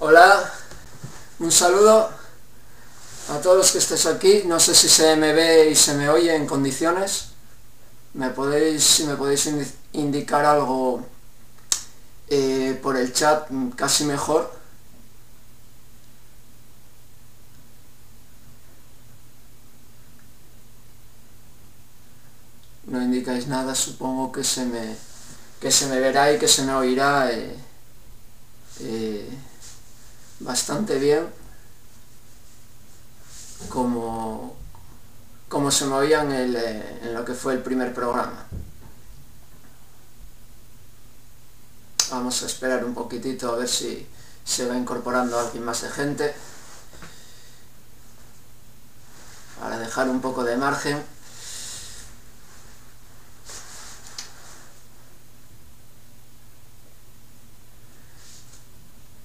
Hola, un saludo a todos los que estéis aquí. No sé si se me ve y se me oye en condiciones. Si me podéis indicar algo por el chat, casi mejor. No indicáis nada, supongo que se me verá y que se me oirá bastante bien, como se me oía en lo que fue el primer programa. Vamos a esperar un poquitito a ver si se va incorporando alguien más de gente, para dejar un poco de margen.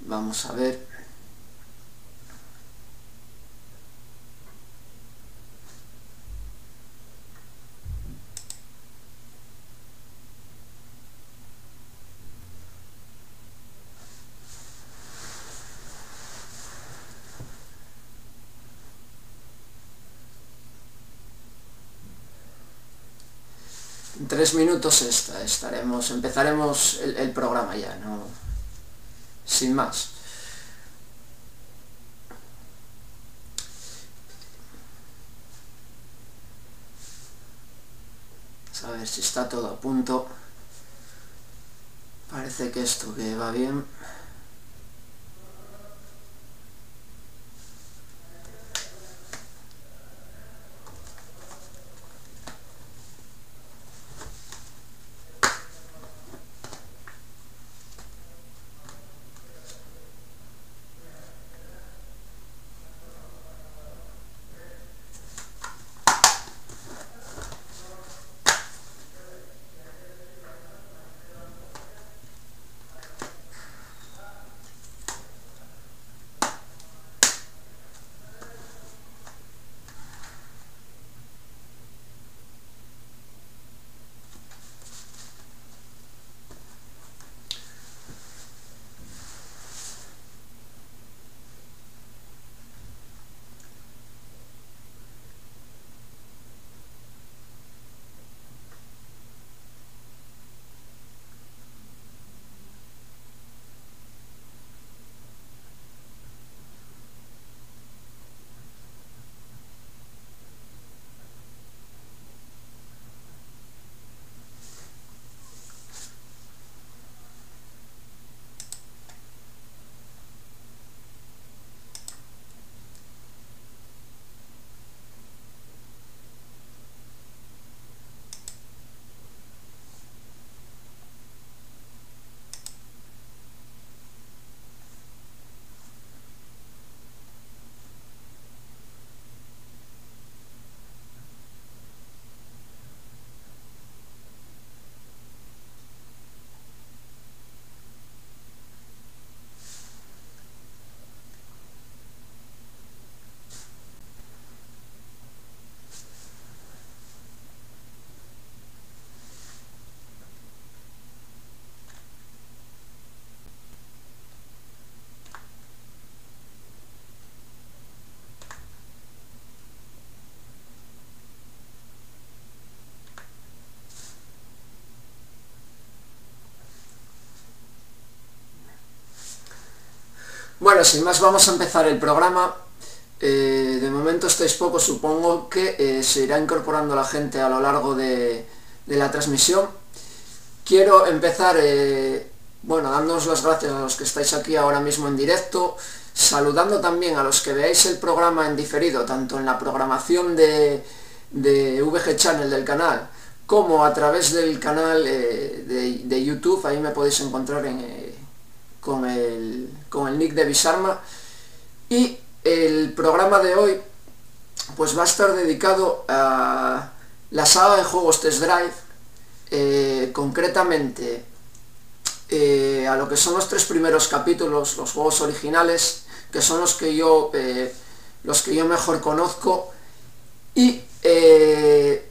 Vamos a ver. En 3 minutos empezaremos el programa ya, ¿no? Sin más. A ver si está todo a punto. Parece que esto que va bien. Bueno, sin más, vamos a empezar el programa. De momento estáis pocos, supongo que se irá incorporando la gente a lo largo de la transmisión. Quiero empezar, bueno, dándoos las gracias a los que estáis aquí ahora mismo en directo, saludando también a los que veáis el programa en diferido, tanto en la programación de VG Channel del canal, como a través del canal de YouTube. Ahí me podéis encontrar con el nick de Bisarma. Y el programa de hoy pues va a estar dedicado a la saga de juegos Test Drive, concretamente a lo que son los 3 primeros capítulos, los juegos originales, que son los que yo mejor conozco, y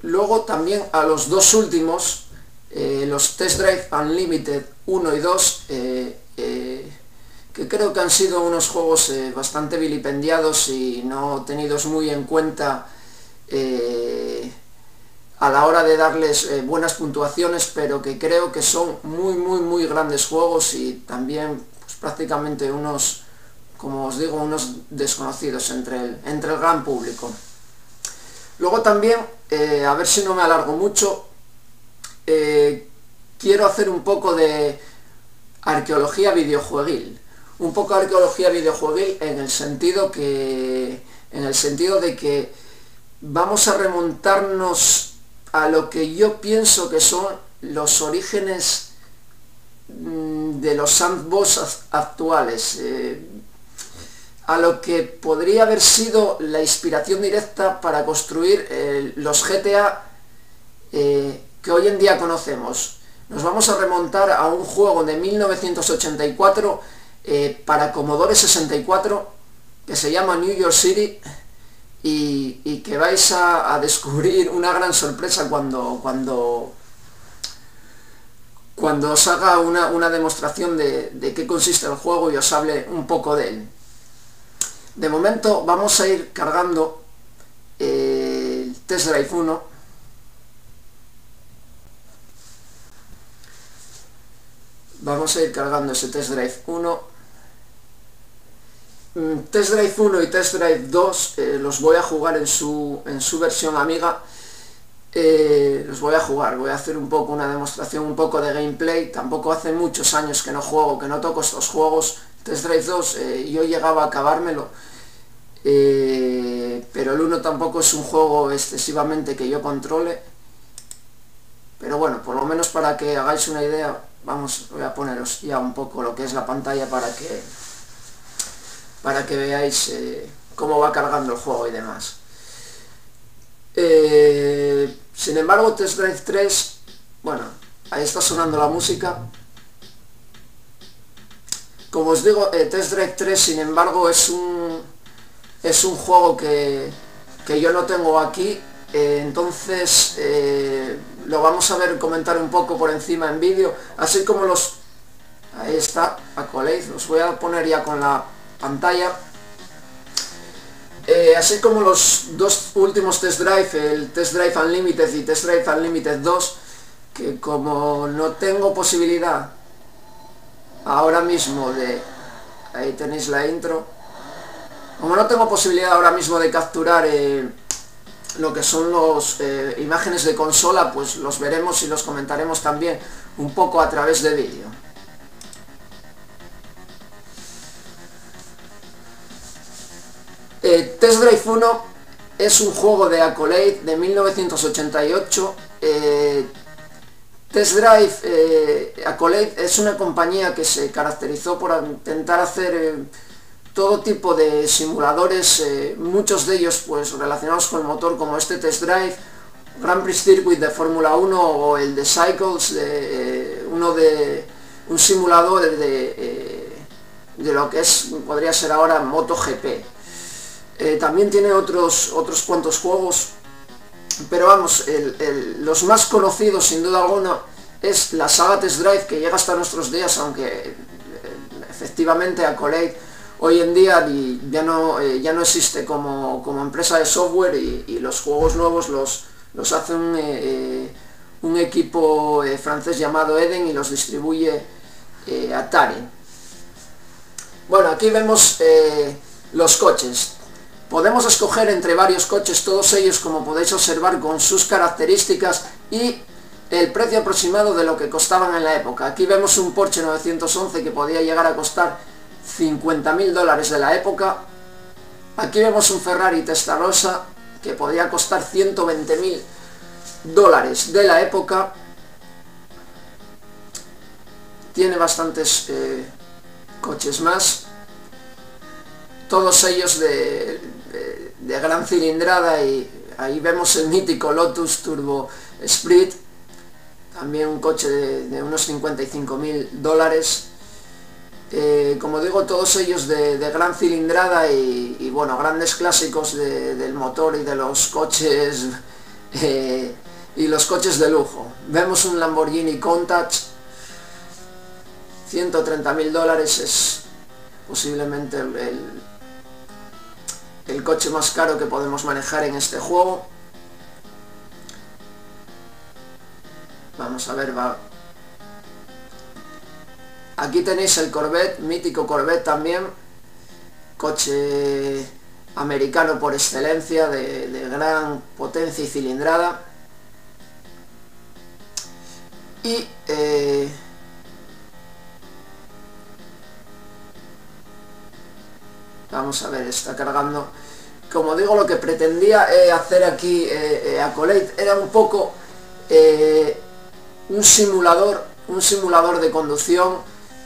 luego también a los 2 últimos, los Test Drive Unlimited 1 y 2, que creo que han sido unos juegos bastante vilipendiados y no tenidos muy en cuenta a la hora de darles buenas puntuaciones, pero que creo que son muy grandes juegos y también pues, prácticamente unos, como os digo, unos desconocidos entre el gran público. Luego también, a ver si no me alargo mucho, quiero hacer un poco de arqueología videojueguil. Un poco de arqueología videojueguil en el sentido de que vamos a remontarnos a lo que yo pienso que son los orígenes de los sandbox actuales, a lo que podría haber sido la inspiración directa para construir los GTA que hoy en día conocemos. Nos vamos a remontar a un juego de 1984 para Commodore 64 que se llama New York City y que vais a descubrir una gran sorpresa cuando os haga una demostración de qué consiste el juego y os hable un poco de él. De momento vamos a ir cargando el Test Drive 1. Vamos a ir cargando ese Test Drive 1. Test Drive 1 y Test Drive 2 los voy a jugar en su versión Amiga. Voy a hacer un poco una demostración, un poco de gameplay. Tampoco hace muchos años que no juego, que no toco estos juegos. Test Drive 2 yo llegaba a acabármelo, pero el 1 tampoco es un juego excesivamente que yo controle. Pero bueno, por lo menos para que hagáis una idea. Vamos, voy a poneros ya un poco lo que es la pantalla para que veáis cómo va cargando el juego y demás. Sin embargo, Test Drive 3, bueno, ahí está sonando la música. Como os digo, Test Drive 3, sin embargo, es un juego que yo no tengo aquí, entonces lo vamos a ver, comentar un poco por encima en vídeo, así como los... Ahí está, Accolade, los voy a poner ya con la pantalla. Así como los dos últimos Test Drive, el Test Drive Unlimited y Test Drive Unlimited 2, que como no tengo posibilidad ahora mismo de... Ahí tenéis la intro. Como no tengo posibilidad ahora mismo de capturar... lo que son las imágenes de consola, pues los veremos y los comentaremos también un poco a través de vídeo. Test Drive 1 es un juego de Accolade de 1988. Test Drive Accolade es una compañía que se caracterizó por intentar hacer... todo tipo de simuladores, muchos de ellos pues relacionados con el motor, como este Test Drive, Grand Prix Circuit de Fórmula 1 o el de Cycles, un simulador de lo que es, podría ser ahora MotoGP. También tiene otros cuantos juegos, pero vamos, los más conocidos sin duda alguna es la saga Test Drive, que llega hasta nuestros días, aunque efectivamente Accolade hoy en día ya no existe como empresa de software y los juegos nuevos los hace un equipo francés llamado Eden y los distribuye Atari. Bueno, aquí vemos los coches. Podemos escoger entre varios coches, todos ellos, como podéis observar, con sus características y el precio aproximado de lo que costaban en la época. Aquí vemos un Porsche 911 que podía llegar a costar $50.000 de la época. Aquí vemos un Ferrari Testarossa que podría costar $120.000 de la época. Tiene bastantes coches más, todos ellos de gran cilindrada, y ahí vemos el mítico Lotus Turbo Split, también un coche de unos $55.000. Como digo, todos ellos de gran cilindrada y bueno, grandes clásicos del motor y de los coches y los coches de lujo. Vemos un Lamborghini Countach, $130.000, es posiblemente el coche más caro que podemos manejar en este juego. Vamos a ver, va. Aquí tenéis el Corvette, mítico Corvette también, coche americano por excelencia, de gran potencia y cilindrada. Y vamos a ver, está cargando. Como digo, lo que pretendía hacer aquí Accolade era un poco un simulador de conducción.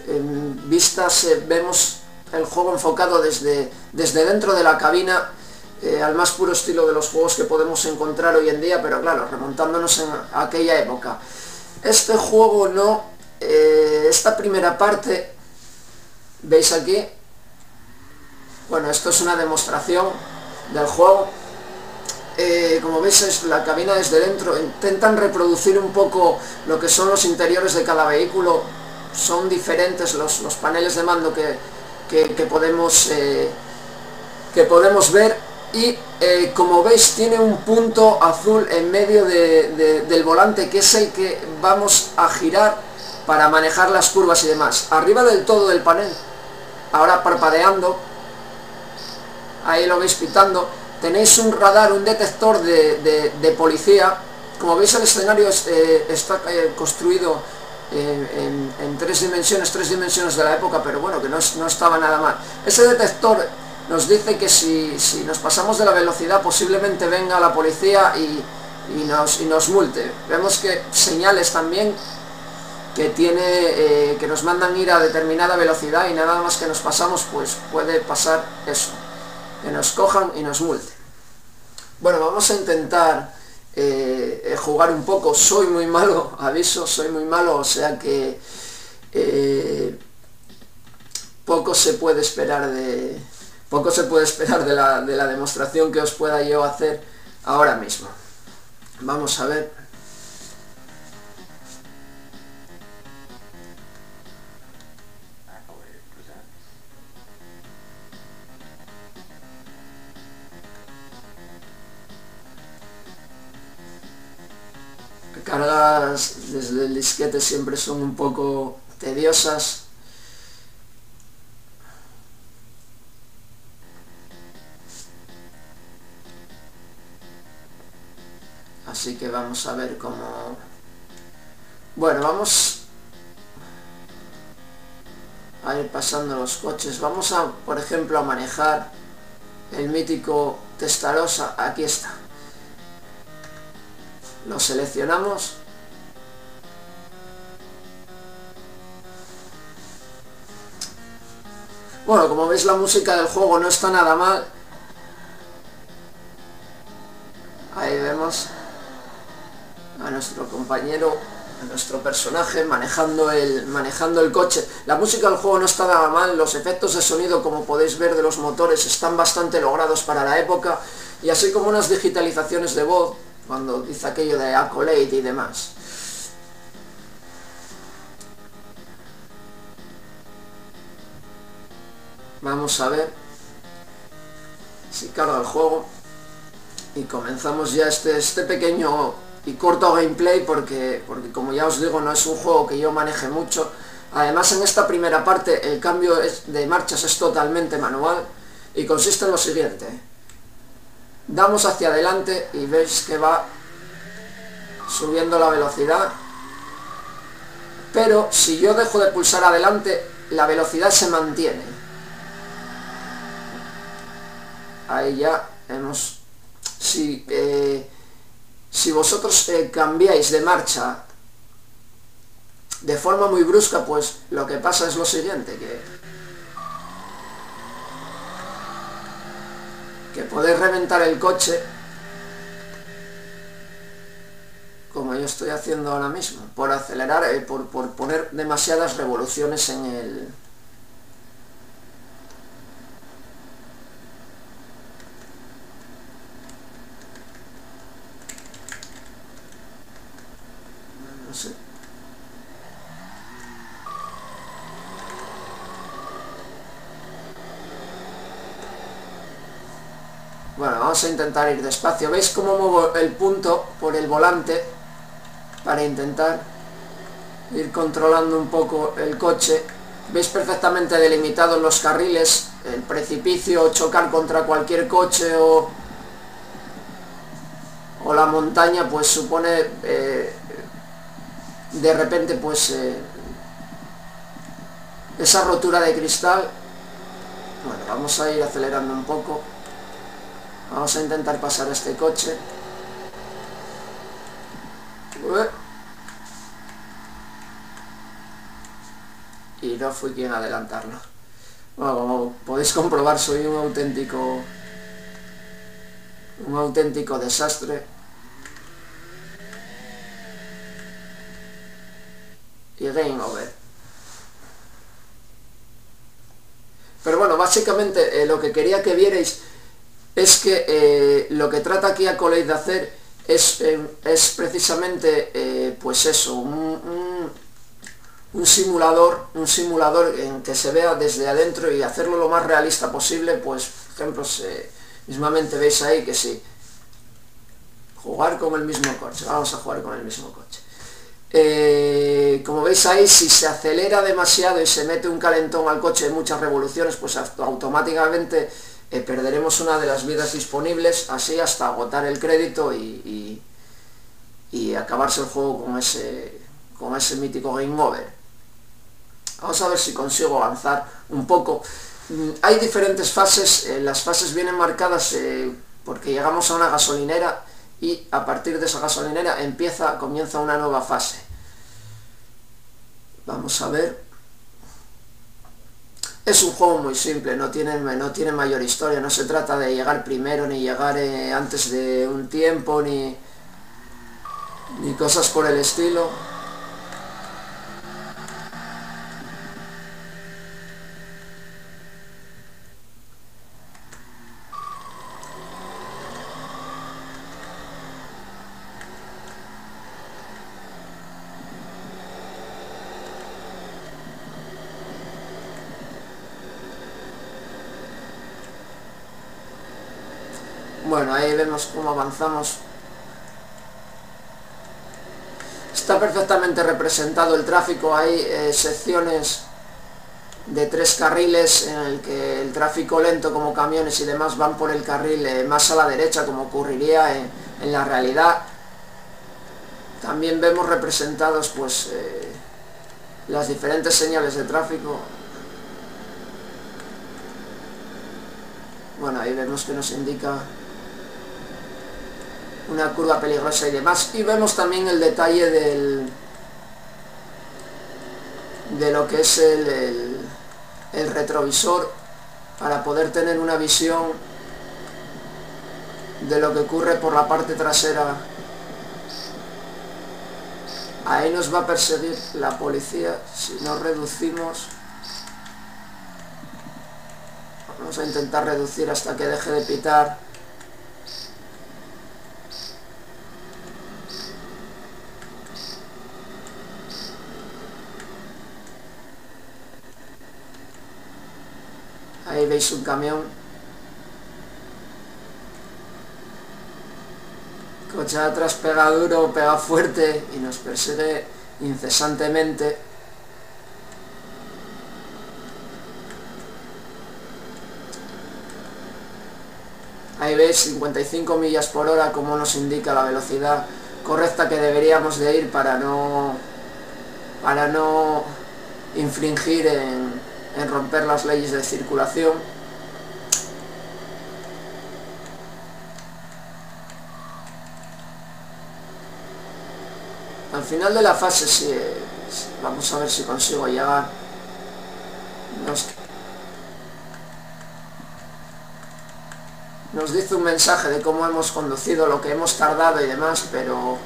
En vistas vemos el juego enfocado desde dentro de la cabina, al más puro estilo de los juegos que podemos encontrar hoy en día, pero claro, remontándonos en aquella época. Este juego no, esta primera parte, veis aquí, bueno, esto es una demostración del juego. Como veis, es la cabina desde dentro, intentan reproducir un poco lo que son los interiores de cada vehículo. Son diferentes los paneles de mando que podemos ver. Y como veis, tiene un punto azul en medio del volante, que es el que vamos a girar para manejar las curvas y demás. Arriba del todo del panel, ahora parpadeando, ahí lo veis pitando, tenéis un radar, un detector de policía. Como veis, el escenario está construido en tres dimensiones de la época, pero bueno, que no estaba nada mal. Ese detector nos dice que si nos pasamos de la velocidad, posiblemente venga la policía y nos multe. Vemos que señales también que tiene, que nos mandan ir a determinada velocidad, y nada más que nos pasamos, pues puede pasar eso, que nos cojan y nos multen. Bueno, vamos a intentar jugar un poco. Soy muy malo, aviso, soy muy malo, o sea que poco se puede esperar de la demostración que os pueda yo hacer ahora mismo. Vamos a ver. Cargas desde el disquete siempre son un poco tediosas. Así que vamos a ver cómo... Bueno, vamos a ir pasando los coches. Vamos a, por ejemplo, a manejar el mítico Testarossa. Aquí está. Lo seleccionamos. Bueno, como veis, la música del juego no está nada mal. Ahí vemos a nuestro compañero, a nuestro personaje manejando el coche. La música del juego no está nada mal. Los efectos de sonido, como podéis ver, de los motores están bastante logrados para la época, y así como unas digitalizaciones de voz, cuando dice aquello de Accolade y demás. Vamos a ver si carga el juego. Y comenzamos ya este pequeño y corto gameplay, porque como ya os digo, no es un juego que yo maneje mucho. Además, en esta primera parte el cambio de marchas es totalmente manual, y consiste en lo siguiente. Damos hacia adelante y veis que va subiendo la velocidad, pero si yo dejo de pulsar adelante, la velocidad se mantiene. Ahí ya hemos... Si vosotros cambiáis de marcha de forma muy brusca, pues lo que pasa es lo siguiente, que podéis reventar el coche, como yo estoy haciendo ahora mismo, por acelerar, por poner demasiadas revoluciones en el... No sé. Bueno, vamos a intentar ir despacio. ¿Veis cómo muevo el punto por el volante? Para intentar ir controlando un poco el coche. Veis perfectamente delimitados los carriles, el precipicio, chocar contra cualquier coche o la montaña, pues supone de repente pues esa rotura de cristal. Bueno, vamos a ir acelerando un poco. Vamos a intentar pasar este coche. Y no fui quien adelantarlo. Bueno, como podéis comprobar, soy un auténtico desastre. Y game over. Pero bueno, básicamente lo que quería que vierais es que lo que trata aquí Accolade de hacer es precisamente pues eso, un simulador en que se vea desde adentro y hacerlo lo más realista posible. Pues por ejemplo, mismamente veis ahí que sí, jugar con el mismo coche. Vamos a jugar con el mismo coche. Como veis ahí, si se acelera demasiado y se mete un calentón al coche de muchas revoluciones, pues automáticamente perderemos una de las vidas disponibles, así hasta agotar el crédito y acabarse el juego con ese mítico game over. Vamos a ver si consigo avanzar un poco. Hay diferentes fases, las fases vienen marcadas porque llegamos a una gasolinera y a partir de esa gasolinera comienza una nueva fase. Vamos a ver. Es un juego muy simple, no tiene mayor historia, no se trata de llegar primero, ni llegar antes de un tiempo, ni cosas por el estilo. Bueno, ahí vemos cómo avanzamos. Está perfectamente representado el tráfico. Hay secciones de 3 carriles en el que el tráfico lento, como camiones y demás, van por el carril más a la derecha, como ocurriría en la realidad. También vemos representados pues las diferentes señales de tráfico. Bueno, ahí vemos que nos indica una curva peligrosa y demás, y vemos también el detalle de lo que es el retrovisor, para poder tener una visión de lo que ocurre por la parte trasera. Ahí nos va a perseguir la policía si no reducimos. Vamos a intentar reducir hasta que deje de pitar. Ahí veis un camión. Coche atrás pega duro, pega fuerte y nos persigue incesantemente. Ahí veis 55 millas por hora, como nos indica la velocidad correcta que deberíamos de ir para no infringir en romper las leyes de circulación. Al final de la fase, sí, vamos a ver si consigo llegar. Nos dice un mensaje de cómo hemos conducido, lo que hemos tardado y demás, pero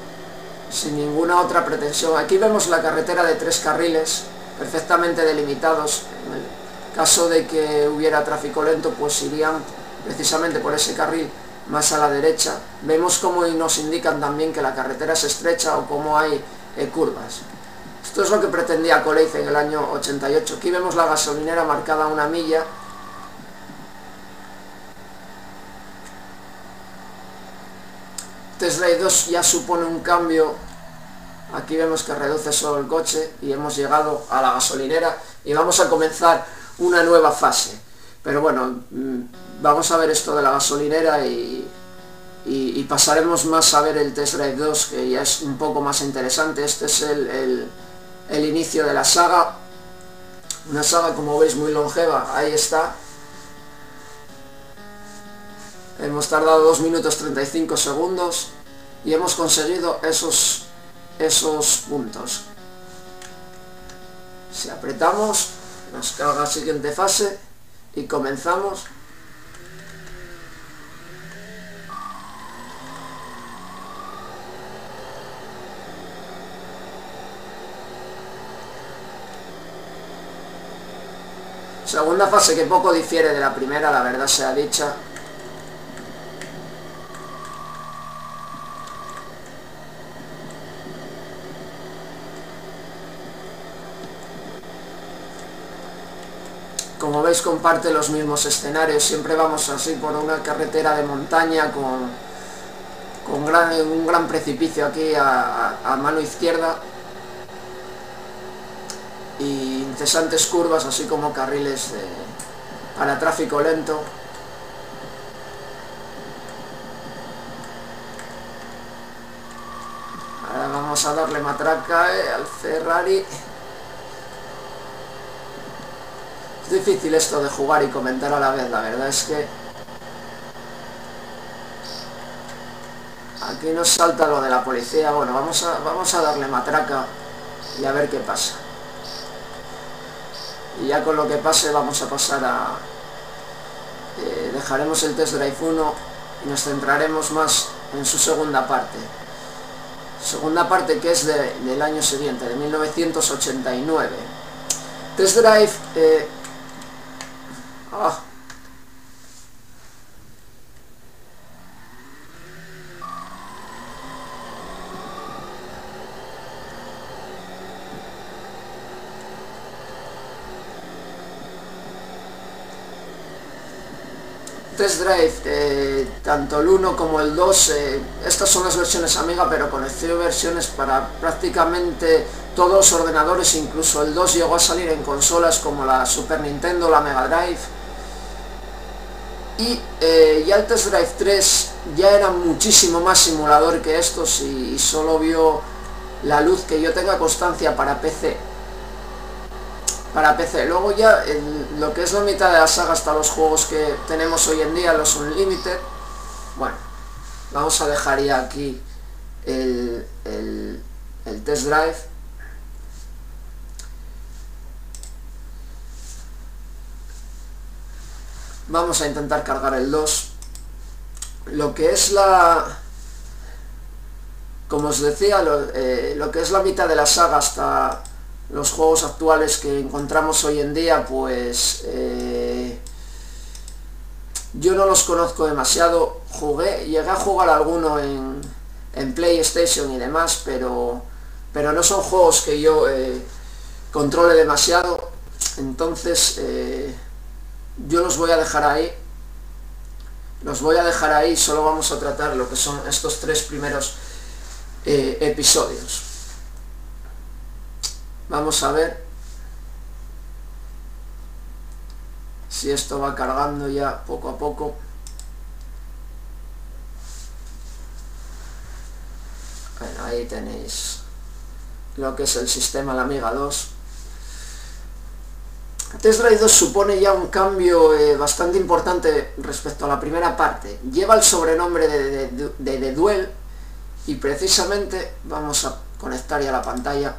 sin ninguna otra pretensión. Aquí vemos la carretera de 3 carriles perfectamente delimitados. En el caso de que hubiera tráfico lento, pues irían precisamente por ese carril más a la derecha. Vemos cómo nos indican también que la carretera es estrecha o cómo hay curvas. Esto es lo que pretendía Accolade en el año 88. Aquí vemos la gasolinera marcada a 1 milla. Test Drive 2 ya supone un cambio. Aquí vemos que reduce solo el coche y hemos llegado a la gasolinera y vamos a comenzar una nueva fase. Pero bueno, vamos a ver esto de la gasolinera y pasaremos más a ver el Test Drive 2, que ya es un poco más interesante. Este es el inicio de la saga, una saga como veis muy longeva. Ahí está. Hemos tardado 2 minutos 35 segundos y hemos conseguido esos puntos. Si apretamos, nos carga la siguiente fase y comenzamos. Segunda fase que poco difiere de la primera, la verdad sea dicha. Como veis, comparte los mismos escenarios. Siempre vamos así por una carretera de montaña con un gran precipicio aquí a mano izquierda. Y incesantes curvas, así como carriles para tráfico lento. Ahora vamos a darle matraca al Ferrari. Es difícil esto de jugar y comentar a la vez, la verdad es que... Aquí nos salta lo de la policía. Bueno, vamos a darle matraca y a ver qué pasa. Y ya con lo que pase vamos a pasar a... dejaremos el Test Drive 1 y nos centraremos más en su segunda parte. Segunda parte que es del año siguiente, de 1989. Test Drive... Test Drive, tanto el 1 como el 2, estas son las versiones Amiga, pero conoció versiones para prácticamente todos los ordenadores. Incluso el 2 llegó a salir en consolas como la Super Nintendo, la Mega Drive. Y ya el Test Drive 3 ya era muchísimo más simulador que estos y solo vio la luz, que yo tenga constancia, para PC. Luego ya lo que es la mitad de la saga, hasta los juegos que tenemos hoy en día, los Unlimited. Bueno, vamos a dejar ya aquí el Test Drive. Vamos a intentar cargar el 2. Lo que es la... Como os decía, lo que es la mitad de la saga hasta... los juegos actuales que encontramos hoy en día, pues yo no los conozco demasiado. Llegué a jugar alguno en PlayStation y demás, pero no son juegos que yo controle demasiado. Entonces yo los voy a dejar ahí. Solo vamos a tratar lo que son estos tres primeros episodios. Vamos a ver si esto va cargando ya poco a poco. Bueno, ahí tenéis lo que es el sistema, la Amiga 2. Test Drive 2 supone ya un cambio bastante importante respecto a la primera parte. Lleva el sobrenombre de The Duel y precisamente vamos a conectar ya la pantalla.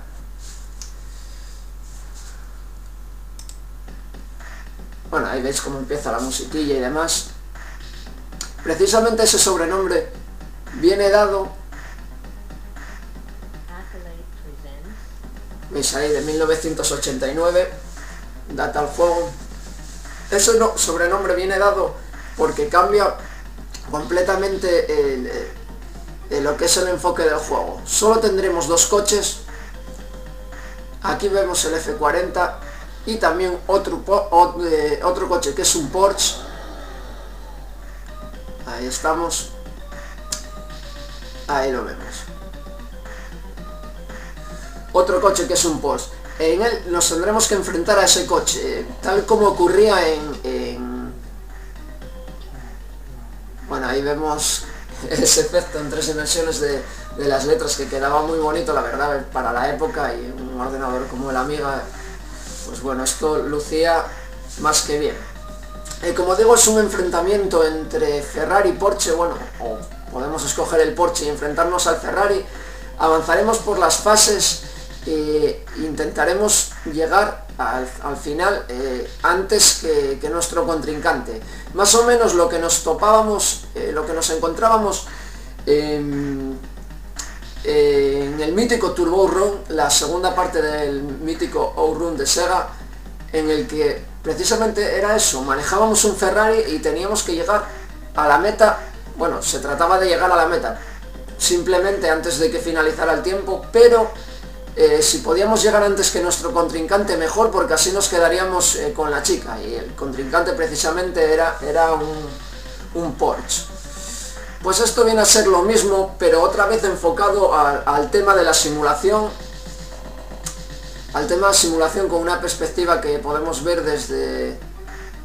Bueno, ahí veis cómo empieza la musiquilla y demás. Precisamente ese sobrenombre viene dado... Veis ahí, de 1989, data el juego. Ese sobrenombre viene dado porque cambia completamente lo que es el enfoque del juego. Solo tendremos dos coches. Aquí vemos el F40. Y también otro coche que es un Porsche. Ahí estamos. Ahí lo vemos. Otro coche que es un Porsche. En él nos tendremos que enfrentar a ese coche, tal como ocurría en... Bueno, ahí vemos ese efecto en tres dimensiones de las letras, que quedaba muy bonito, la verdad, para la época, y un ordenador como el Amiga, pues bueno, esto lucía más que bien. Como digo, es un enfrentamiento entre Ferrari y Porsche, bueno, o podemos escoger el Porsche y enfrentarnos al Ferrari. Avanzaremos por las fases e intentaremos llegar al final antes que nuestro contrincante. Más o menos lo que nos topábamos, lo que nos encontrábamos en el mítico Turbo Run, la segunda parte del mítico OutRun de Sega, en el que precisamente era eso, manejábamos un Ferrari y teníamos que llegar a la meta, bueno, se trataba de llegar a la meta, simplemente antes de que finalizara el tiempo, pero si podíamos llegar antes que nuestro contrincante mejor, porque así nos quedaríamos con la chica, y el contrincante precisamente era un Porsche. Pues esto viene a ser lo mismo, pero otra vez enfocado al tema de la simulación, al tema de simulación con una perspectiva que podemos ver desde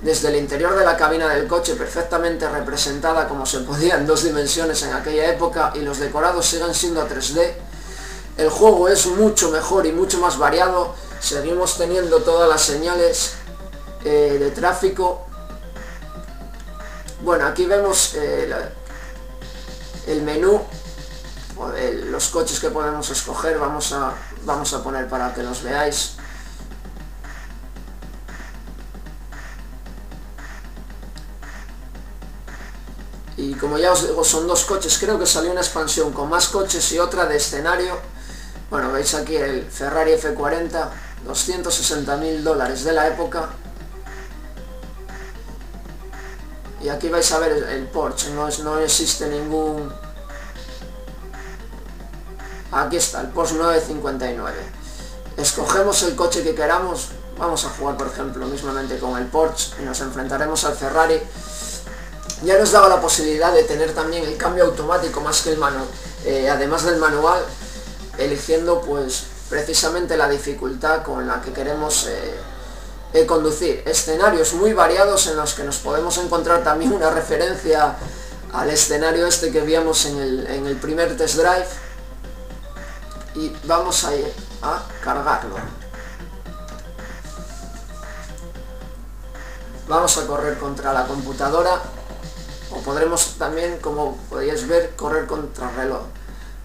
el interior de la cabina del coche, perfectamente representada como se podía en dos dimensiones en aquella época, y los decorados siguen siendo a 3D. El juego es mucho mejor y mucho más variado, seguimos teniendo todas las señales de tráfico. Bueno, aquí vemos el menú, los coches que podemos escoger. Vamos a poner para que los veáis. Y como ya os digo, son dos coches, creo que salió una expansión con más coches y otra de escenario. Bueno, veis aquí el Ferrari F40, $260.000 de la época. Y aquí vais a ver el Porsche, no existe ningún... Aquí está, el Porsche 959. Escogemos el coche que queramos. Vamos a jugar, por ejemplo, mismamente con el Porsche y nos enfrentaremos al Ferrari. Ya nos daba la posibilidad de tener también el cambio automático más que el manual, además del manual, eligiendo pues precisamente la dificultad con la que queremos conducir. Escenarios muy variados en los que nos podemos encontrar también una referencia al escenario este que vimos en el primer test drive. Y vamos a ir a cargarlo. Vamos a correr contra la computadora, o podremos también, como podéis ver, correr contra el reloj.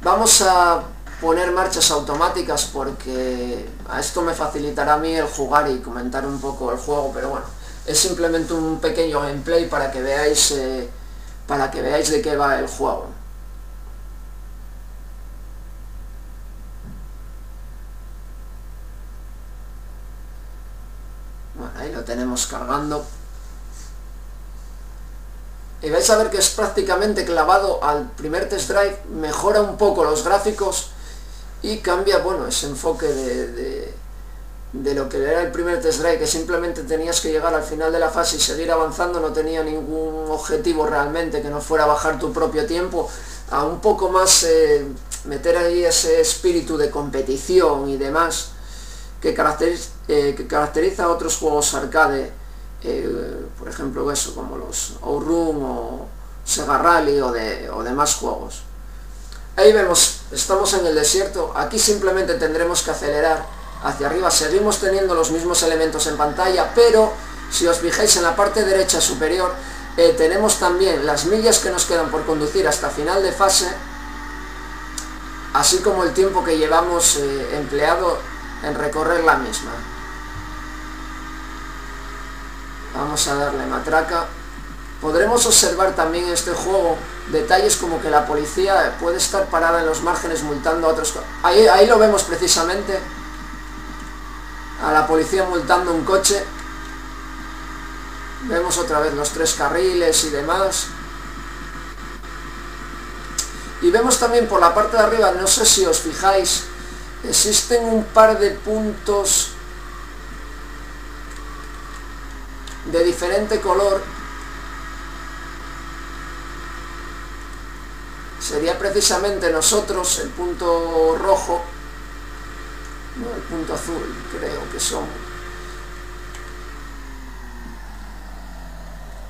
Vamos a poner marchas automáticas porque a esto me facilitará a mí el jugar y comentar un poco el juego, pero bueno, es simplemente un pequeño gameplay para que veáis de qué va el juego. Ahí lo tenemos cargando. Y vais a ver que es prácticamente clavado al primer test drive, mejora un poco los gráficos y cambia, bueno, ese enfoque de lo que era el primer test drive, que simplemente tenías que llegar al final de la fase y seguir avanzando, no tenía ningún objetivo realmente que no fuera bajar tu propio tiempo, a un poco más meter ahí ese espíritu de competición y demás que caracteriza a otros juegos arcade, por ejemplo eso, como los OutRun o Sega Rally o demás juegos. Ahí vemos, estamos en el desierto, aquí simplemente tendremos que acelerar hacia arriba, seguimos teniendo los mismos elementos en pantalla, pero si os fijáis en la parte derecha superior, tenemos también las millas que nos quedan por conducir hasta final de fase, así como el tiempo que llevamos empleado en recorrer la misma. Vamos a darle matraca. Podremos observar también en este juego detalles como que la policía puede estar parada en los márgenes multando a otros... Ahí lo vemos precisamente, a la policía multando un coche. Vemos otra vez los tres carriles y demás. Y vemos también por la parte de arriba, no sé si os fijáis, existen un par de puntos de diferente color. sería precisamente nosotros el punto rojo, no, el punto azul, creo que somos.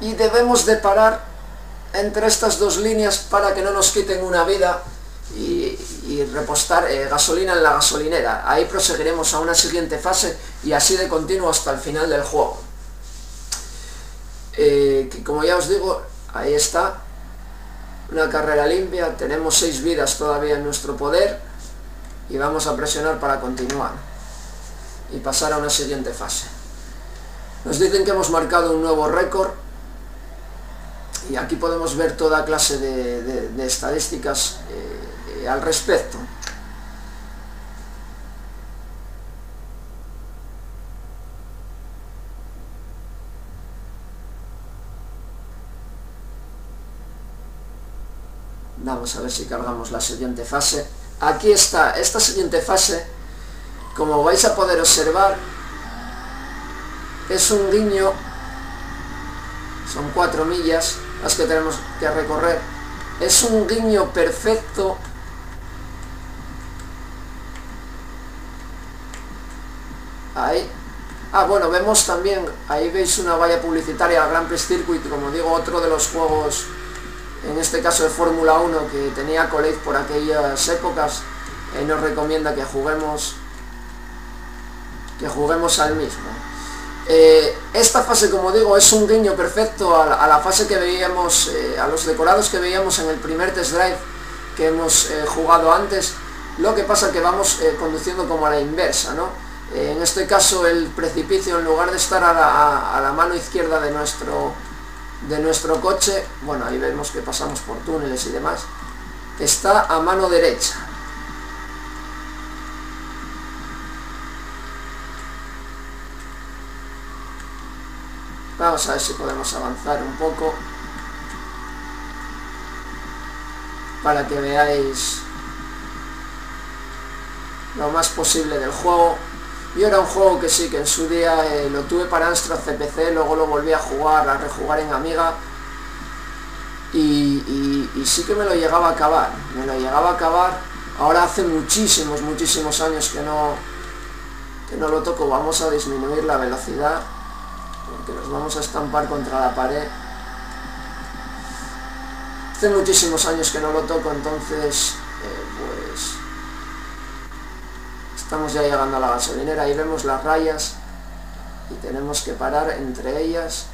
Y debemos de parar entre estas dos líneas para que no nos quiten una vida y repostar gasolina en la gasolinera. Ahí proseguiremos a una siguiente fase y así de continuo hasta el final del juego. Que como ya os digo, ahí está, una carrera limpia, tenemos 6 vidas todavía en nuestro poder y vamos a presionar para continuar y pasar a una siguiente fase. Nos dicen que hemos marcado un nuevo récord y aquí podemos ver toda clase de estadísticas al respecto. Vamos a ver si cargamos la siguiente fase. Aquí está, esta siguiente fase, como vais a poder observar, es un guiño, son 4 millas las que tenemos que recorrer, es un guiño perfecto ahí. Ah, bueno, vemos también, ahí veis una valla publicitaria, Grand Prix Circuit, como digo, otro de los juegos, en este caso de Fórmula 1, que tenía Accolade por aquellas épocas. Él nos recomienda que juguemos al mismo. Esta fase, como digo, es un guiño perfecto a la fase que veíamos, a los decorados que veíamos en el primer test drive que hemos jugado antes. Lo que pasa es que vamos conduciendo como a la inversa, ¿no? En este caso el precipicio, en lugar de estar a la mano izquierda de nuestro coche, bueno, ahí vemos que pasamos por túneles y demás, está a mano derecha. Vamos a ver si podemos avanzar un poco para que veáis lo más posible del juego. Yo era un juego que sí, que en su día lo tuve para Amstrad CPC, luego lo volví a jugar, a rejugar en Amiga y sí que me lo llegaba a acabar. Ahora hace muchísimos años que no lo toco. Vamos a disminuir la velocidad porque nos vamos a estampar contra la pared. Hace muchísimos años que no lo toco, entonces pues... Estamos ya llegando a la gasolinera, ahí vemos las rayas y tenemos que parar entre ellas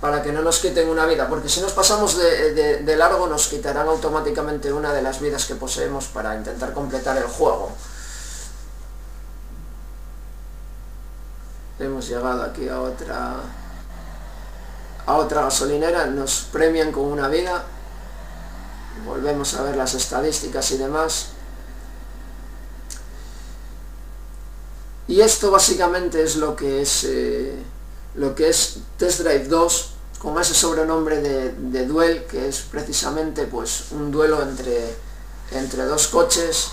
para que no nos quiten una vida, porque si nos pasamos de largo nos quitarán automáticamente una de las vidas que poseemos para intentar completar el juego. Hemos llegado aquí a otra gasolinera, nos premian con una vida, volvemos a ver las estadísticas y demás. Y esto básicamente es lo que es Test Drive 2, con ese sobrenombre de duel, que es precisamente pues un duelo entre dos coches.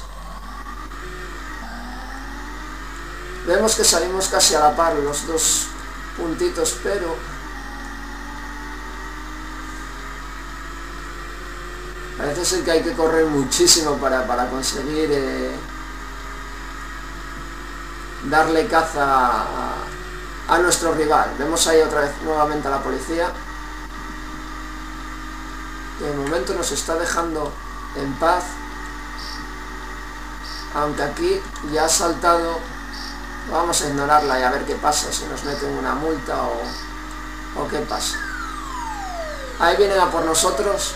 Vemos que salimos casi a la par los dos puntitos, pero parece ser que hay que correr muchísimo para conseguir darle caza a nuestro rival. Vemos ahí otra vez nuevamente a la policía. De momento nos está dejando en paz, aunque aquí ya ha saltado. Vamos a ignorarla y a ver qué pasa, si nos meten una multa o qué pasa. Ahí vienen a por nosotros.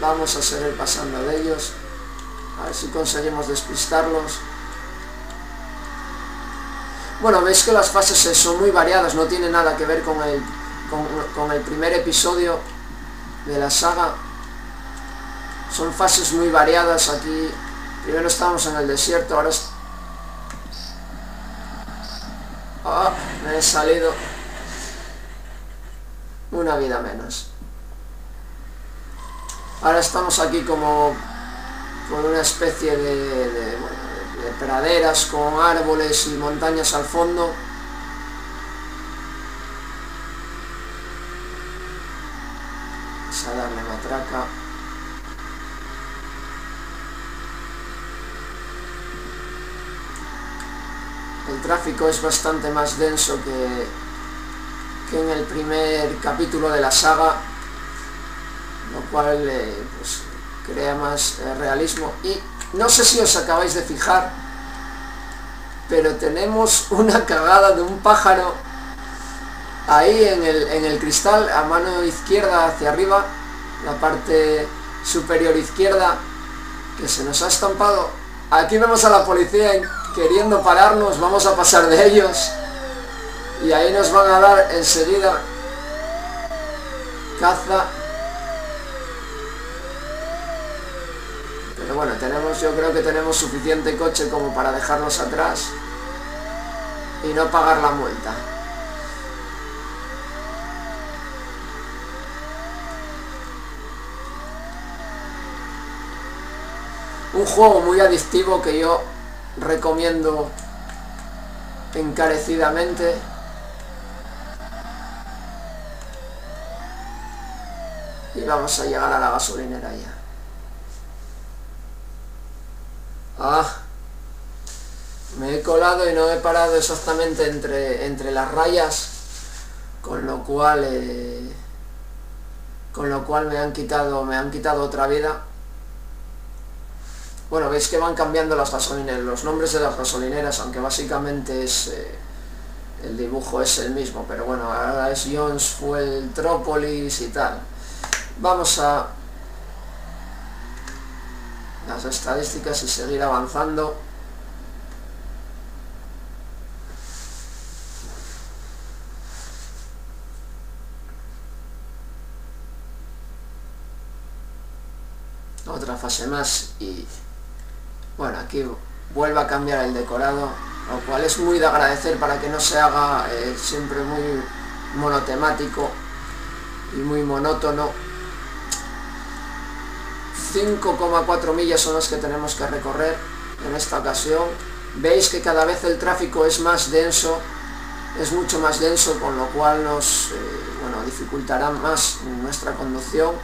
Vamos a seguir pasando de ellos, a ver si conseguimos despistarlos. Bueno, veis que las fases son muy variadas, no tiene nada que ver con el primer episodio de la saga. Son fases muy variadas. Aquí primero estábamos en el desierto, ahora es... ¡Ah! Me he salido. Una vida menos. Ahora estamos aquí como con una especie de praderas con árboles y montañas al fondo. el tráfico es bastante más denso que en el primer capítulo de la saga, lo cual pues, crea más realismo. Y no sé si os acabáis de fijar, pero tenemos una cagada de un pájaro ahí en el cristal, a mano izquierda hacia arriba, la parte superior izquierda, que se nos ha estampado. Aquí vemos a la policía queriendo pararnos, vamos a pasar de ellos y ahí nos van a dar enseguida caza. Pero bueno, tenemos, yo creo que tenemos suficiente coche como para dejarnos atrás y no pagar la multa. Un juego muy adictivo que yo recomiendo encarecidamente. Y vamos a llegar a la gasolinera ya. Ah, me he colado y no he parado exactamente entre las rayas, con lo cual me han quitado otra vida. Bueno, veis que van cambiando las gasolineras, los nombres de las gasolineras, aunque básicamente es el dibujo es el mismo, pero bueno, ahora es Jones, Fuel, Trópolis y tal. Vamos a las estadísticas y seguir avanzando. Otra fase más y... bueno, aquí vuelve a cambiar el decorado, lo cual es muy de agradecer para que no se haga siempre muy monotemático y muy monótono. 5,4 millas son las que tenemos que recorrer en esta ocasión. Veis que cada vez el tráfico es más denso, es mucho más denso, con lo cual nos bueno, dificultará más nuestra conducción.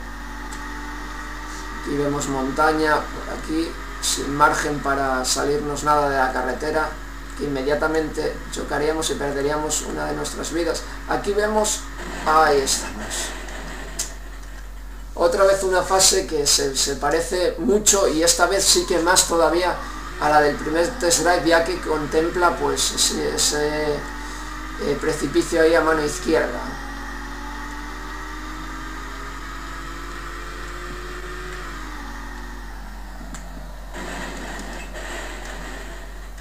Y vemos montaña por aquí, sin margen para salirnos nada de la carretera, que inmediatamente chocaríamos y perderíamos una de nuestras vidas. Aquí vemos, ahí estamos. Otra vez una fase que se parece mucho, y esta vez sí que más todavía, a la del primer Test Drive, ya que contempla pues ese precipicio ahí a mano izquierda.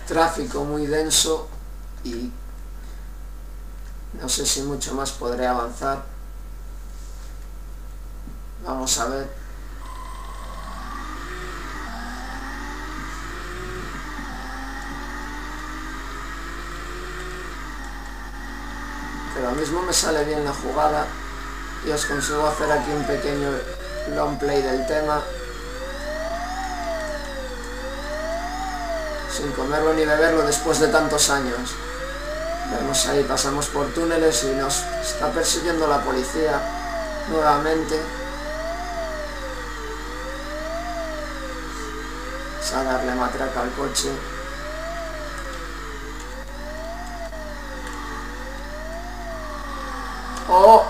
Tráfico muy denso y no sé si mucho más podré avanzar. Vamos a ver. Pero ahora mismo me sale bien la jugada y os consigo hacer aquí un pequeño long play del tema, sin comerlo ni beberlo después de tantos años. Vemos ahí, pasamos por túneles y nos está persiguiendo la policía nuevamente. Vamos a darle matraca al coche. ¡Oh!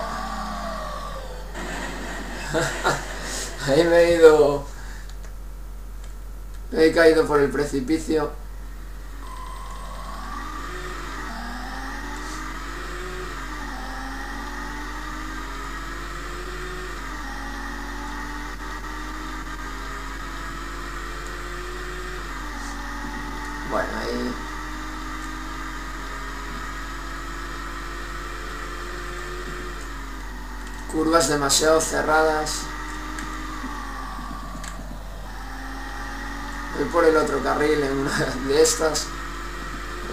Ahí me he ido... he caído por el precipicio. Bueno, ahí... curvas demasiado cerradas. Por el otro carril en una de estas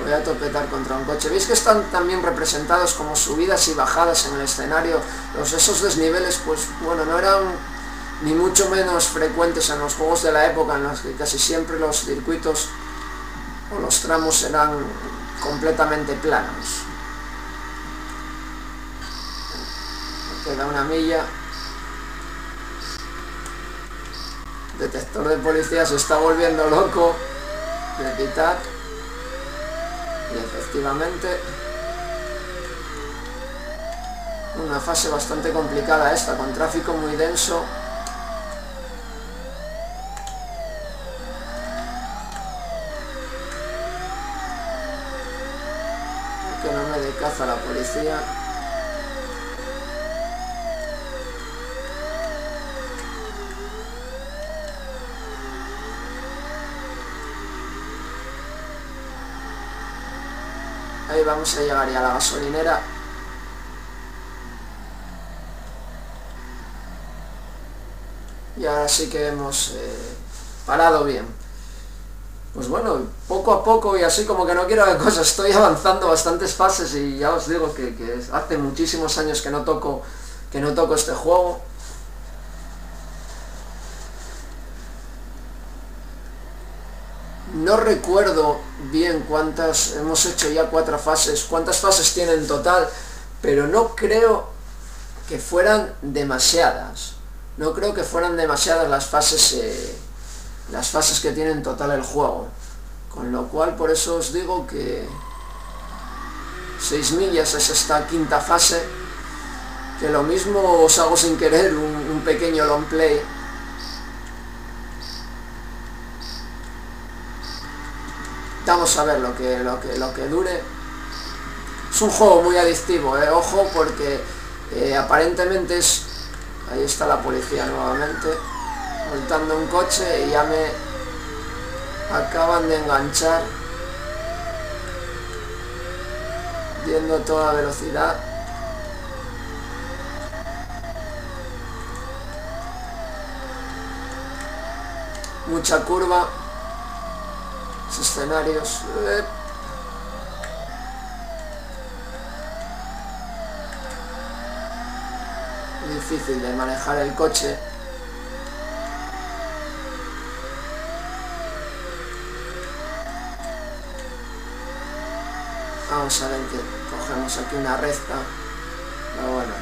voy a topetar contra un coche. Veis que están también representados como subidas y bajadas en el escenario. Esos desniveles pues bueno, no eran ni mucho menos frecuentes en los juegos de la época, en los que casi siempre los circuitos o los tramos eran completamente planos. Me queda una milla. Detector de policía se está volviendo loco. Repitar. y efectivamente una fase bastante complicada esta, con tráfico muy denso. Que no me dé caza a la policía. Ahí vamos a llegar ya a la gasolinera. Y ahora sí que hemos parado bien. Pues bueno, poco a poco y así como que no quiero de cosas, estoy avanzando bastantes fases y ya os digo que hace muchísimos años que no toco este juego. No recuerdo bien cuántas, hemos hecho ya 4 fases, cuántas fases tiene en total, pero no creo que fueran demasiadas. No creo que fueran demasiadas las fases que tiene en total el juego. Con lo cual, por eso os digo que 6 millas es esta 5ª fase, que lo mismo os hago sin querer un pequeño long play. Vamos a ver lo que dure. Es un juego muy adictivo, ojo, porque aparentemente es... Ahí está la policía nuevamente, voltando un coche y ya me acaban de enganchar, yendo a toda velocidad. Mucha curva, escenarios. Difícil de manejar el coche. Vamos a ver que cogemos aquí una recta, pero bueno,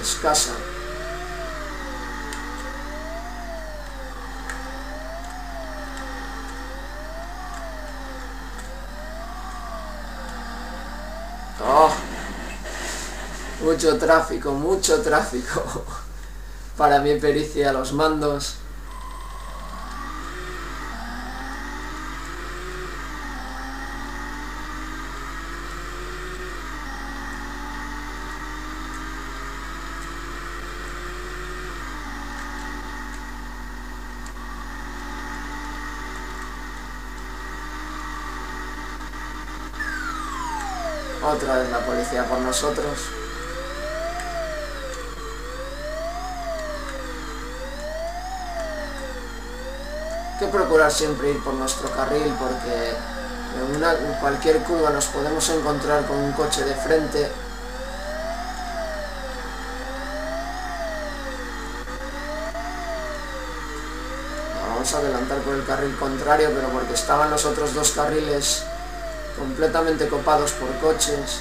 escasa. Oh, mucho tráfico para mi pericia a los mandos. Otra vez la policía por nosotros. Hay que procurar siempre ir por nuestro carril, porque en cualquier curva nos podemos encontrar con un coche de frente. Vamos a adelantar por el carril contrario, pero porque estaban los otros 2 carriles completamente copados por coches.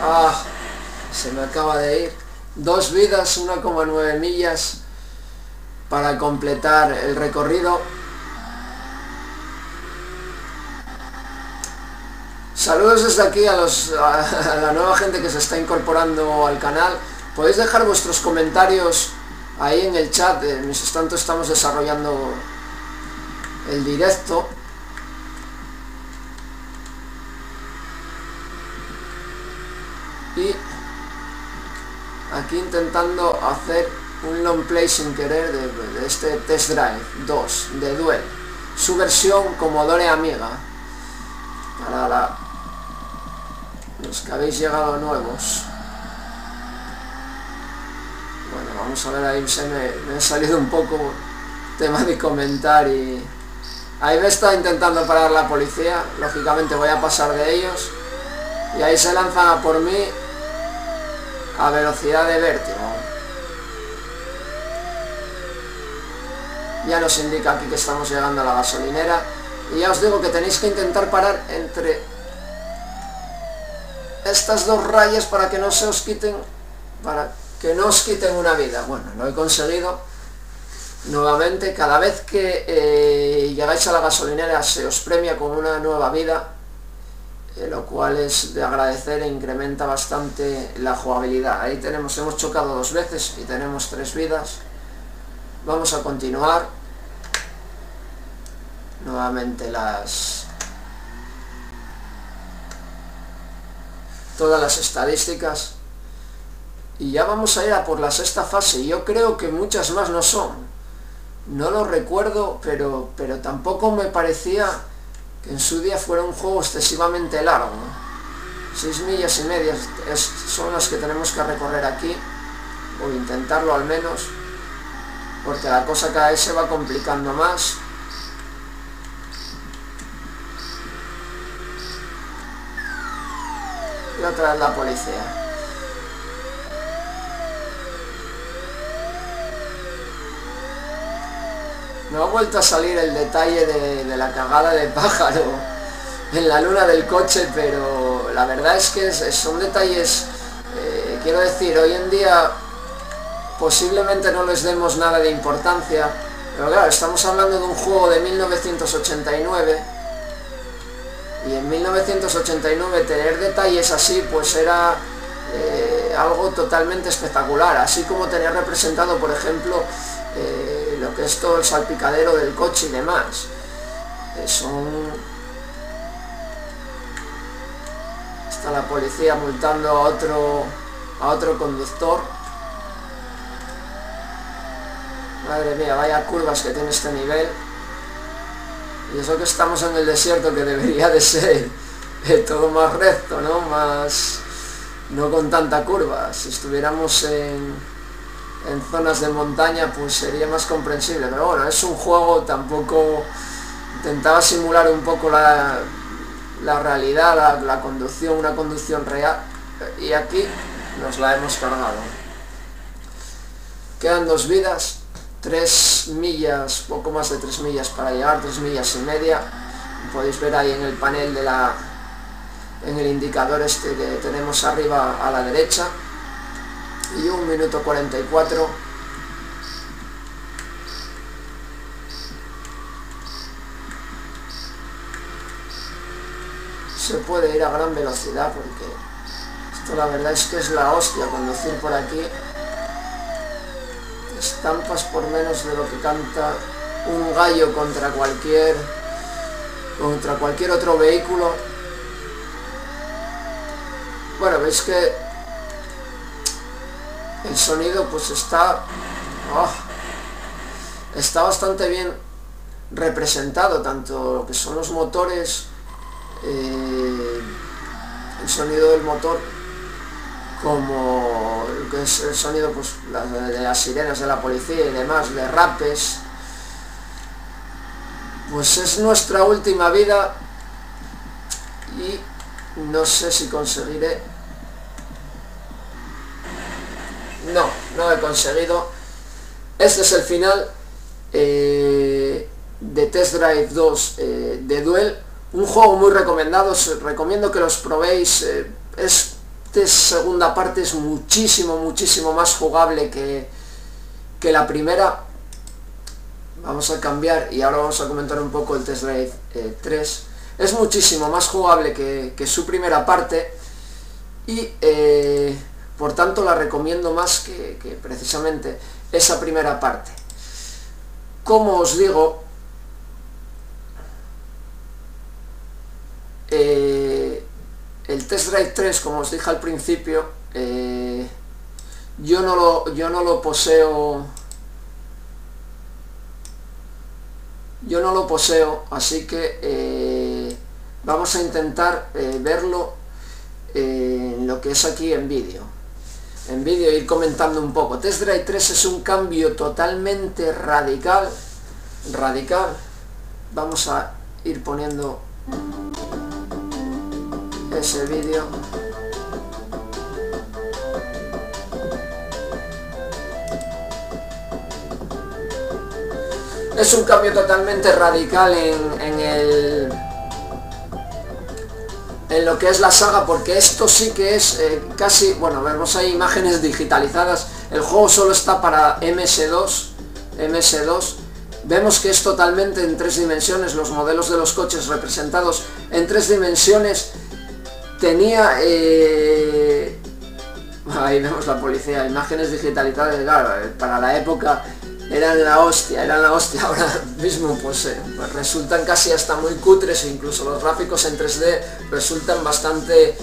¡Ah! Se me acaba de ir. 2 vidas, 1,9 millas para completar el recorrido. Saludos desde aquí a la nueva gente que se está incorporando al canal. Podéis dejar vuestros comentarios ahí en el chat, mientras tanto estamos desarrollando el directo. Y aquí intentando hacer un long play sin querer de este Test Drive 2 de Duel, su versión Commodore Amiga, para los que habéis llegado nuevos. Bueno, vamos a ver, ahí me he salido un poco tema de comentar y... Ahí me está intentando parar la policía, lógicamente voy a pasar de ellos, y ahí se lanzan a por mí a velocidad de vértigo. Ya nos indica aquí que estamos llegando a la gasolinera. Y ya os digo que tenéis que intentar parar entre estas 2 rayas para que no se os quiten una vida. Bueno, lo he conseguido. Nuevamente, cada vez que llegáis a la gasolinera se os premia con una nueva vida, lo cual es de agradecer e incrementa bastante la jugabilidad. Ahí tenemos, hemos chocado dos veces y tenemos 3 vidas. Vamos a continuar. Nuevamente todas las estadísticas. Y ya vamos a ir a por la 6ª fase. Yo creo que muchas más no son. No lo recuerdo, pero tampoco me parecía que en su día fuera un juego excesivamente largo, ¿no? 6,5 millas son las que tenemos que recorrer aquí, o intentarlo al menos, porque la cosa cada vez se va complicando más. Y otra vez la policía. Me ha vuelto a salir el detalle de la cagada de pájaro en la luna del coche, pero la verdad es que son detalles, quiero decir, hoy en día posiblemente no les demos nada de importancia, pero claro, estamos hablando de un juego de 1989, y en 1989 tener detalles así pues era algo totalmente espectacular, así como tener representado, por ejemplo, lo que es todo el salpicadero del coche y demás. Está la policía multando a otro conductor. Madre mía, vaya curvas que tiene este nivel. Y eso que estamos en el desierto, que debería de ser todo más recto, ¿no? Más, no con tanta curva. Si estuviéramos en zonas de montaña pues sería más comprensible, pero bueno, es un juego, tampoco intentaba simular un poco la realidad, la conducción, una conducción real, y aquí nos la hemos cargado. Quedan 2 vidas, 3 millas, poco más de 3 millas para llegar, 3,5 millas. Podéis ver ahí en el panel en el indicador este que tenemos arriba a la derecha. Y 1 minuto 44. Se puede ir a gran velocidad, porque esto la verdad es que es la hostia conducir por aquí. Estampas por menos de lo que canta un gallo contra cualquier otro vehículo. Bueno, veis que el sonido pues está bastante bien representado, tanto lo que son los motores, el sonido del motor, como lo que es el sonido pues, de las sirenas de la policía y demás, de rapes. Pues es nuestra última vida y no sé si conseguiré. No, no lo he conseguido. Este es el final de Test Drive 2 de Duel. Un juego muy recomendado, os recomiendo que los probéis. Esta segunda parte es muchísimo, muchísimo más jugable que la primera. Vamos a cambiar y ahora vamos a comentar un poco el Test Drive 3. Es muchísimo más jugable que su primera parte y... por tanto, la recomiendo más que precisamente esa primera parte. Como os digo, el Test Drive 3, como os dije al principio, yo no lo poseo, así que vamos a intentar verlo en lo que es aquí en vídeo. Ir comentando un poco. Test Drive 3 es un cambio totalmente radical. Vamos a ir poniendo ese vídeo. Es un cambio totalmente radical en lo que es la saga, porque esto sí que es casi, bueno, vemos ahí imágenes digitalizadas. El juego solo está para MS2, MS2, vemos que es totalmente en tres dimensiones. Los modelos de los coches representados en tres dimensiones. Tenía... ahí vemos la policía, imágenes digitalizadas, claro, para la época eran la hostia, ahora mismo pues resultan casi hasta muy cutres, incluso los gráficos en 3D resultan bastante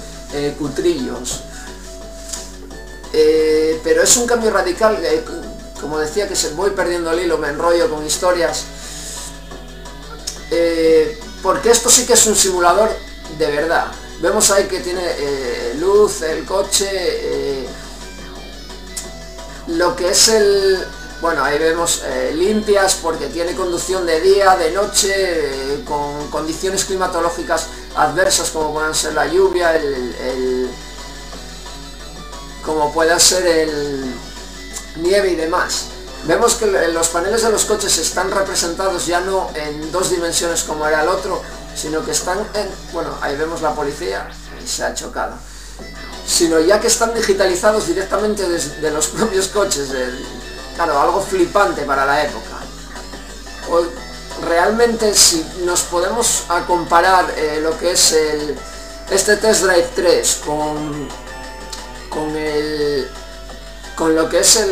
cutrillos. Pero es un cambio radical, como decía, que voy perdiendo el hilo, me enrollo con historias, porque esto sí que es un simulador de verdad. Vemos ahí que tiene luz, el coche, lo que es el... Bueno, ahí vemos limpias, porque tiene conducción de día, de noche, con condiciones climatológicas adversas como puedan ser la lluvia, como pueda ser el nieve y demás. Vemos que los paneles de los coches están representados ya no en dos dimensiones como era el otro, sino que están en... Bueno, ahí vemos la policía y se ha chocado. Sino ya que están digitalizados directamente desde los propios coches. Claro, algo flipante para la época. Realmente, si nos podemos comparar lo que es este Test Drive 3 con lo que es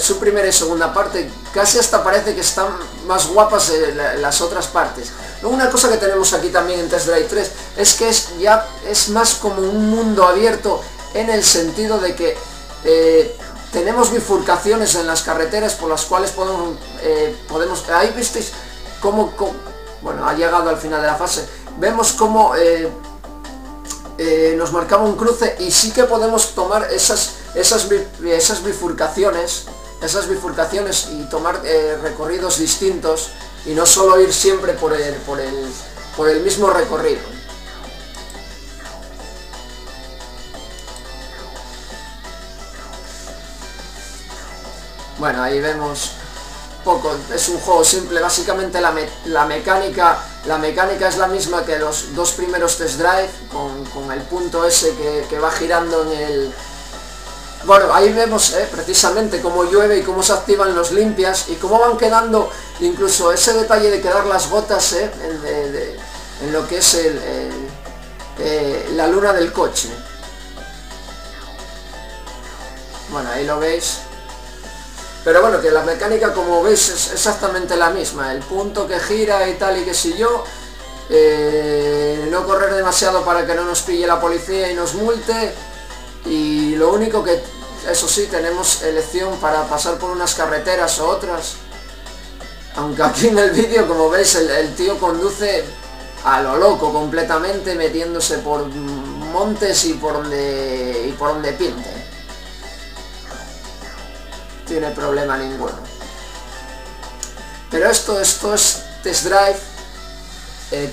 su primera y segunda parte, casi hasta parece que están más guapas las otras partes. Una cosa que tenemos aquí también en Test Drive 3 es que ya es más como un mundo abierto, en el sentido de que tenemos bifurcaciones en las carreteras por las cuales podemos... ahí visteis cómo bueno, ha llegado al final de la fase. Vemos cómo nos marcaba un cruce, y sí que podemos tomar esas bifurcaciones y tomar recorridos distintos, y no solo ir siempre por el mismo recorrido. Bueno, ahí vemos poco, es un juego simple, básicamente la mecánica es la misma que los dos primeros Test Drive, con el punto ese que va girando en el... Bueno, ahí vemos precisamente cómo llueve y cómo se activan los limpias, y cómo van quedando, incluso ese detalle de quedar las gotas en lo que es la luna del coche. Bueno, ahí lo veis. Pero bueno, que la mecánica, como veis, es exactamente la misma. El punto que gira y tal y qué sé yo. No correr demasiado para que no nos pille la policía y nos multe. Y lo único que, eso sí, tenemos elección para pasar por unas carreteras o otras. Aunque aquí en el vídeo, como veis, el tío conduce a lo loco completamente, metiéndose por montes y por donde pinte. Tiene problema ninguno. Pero esto es Test Drive,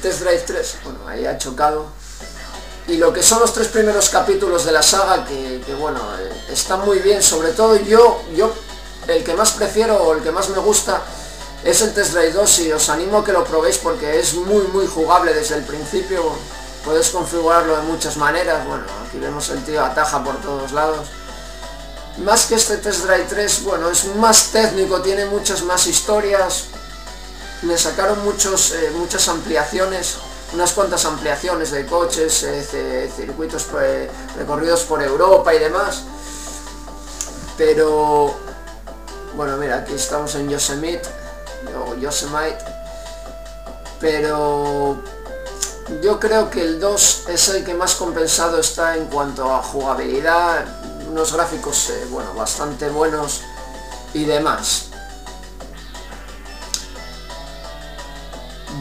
Test Drive 3. Bueno, ahí ha chocado. Y lo que son los tres primeros capítulos de la saga, que bueno, están muy bien. Sobre todo yo el que más prefiero, o el que más me gusta, es el Test Drive 2, y os animo a que lo probéis, porque es muy jugable desde el principio. Puedes configurarlo de muchas maneras. Bueno, aquí vemos el tío ataja por todos lados. Más que este Test Drive 3, bueno, es más técnico, tiene muchas más historias, le sacaron muchas ampliaciones, unas cuantas ampliaciones de coches, circuitos, recorridos por Europa y demás. Pero bueno, mira, aquí estamos en Yosemite, o Yosemite, pero yo creo que el 2 es el que más compensado está en cuanto a jugabilidad, unos gráficos bueno, bastante buenos y demás.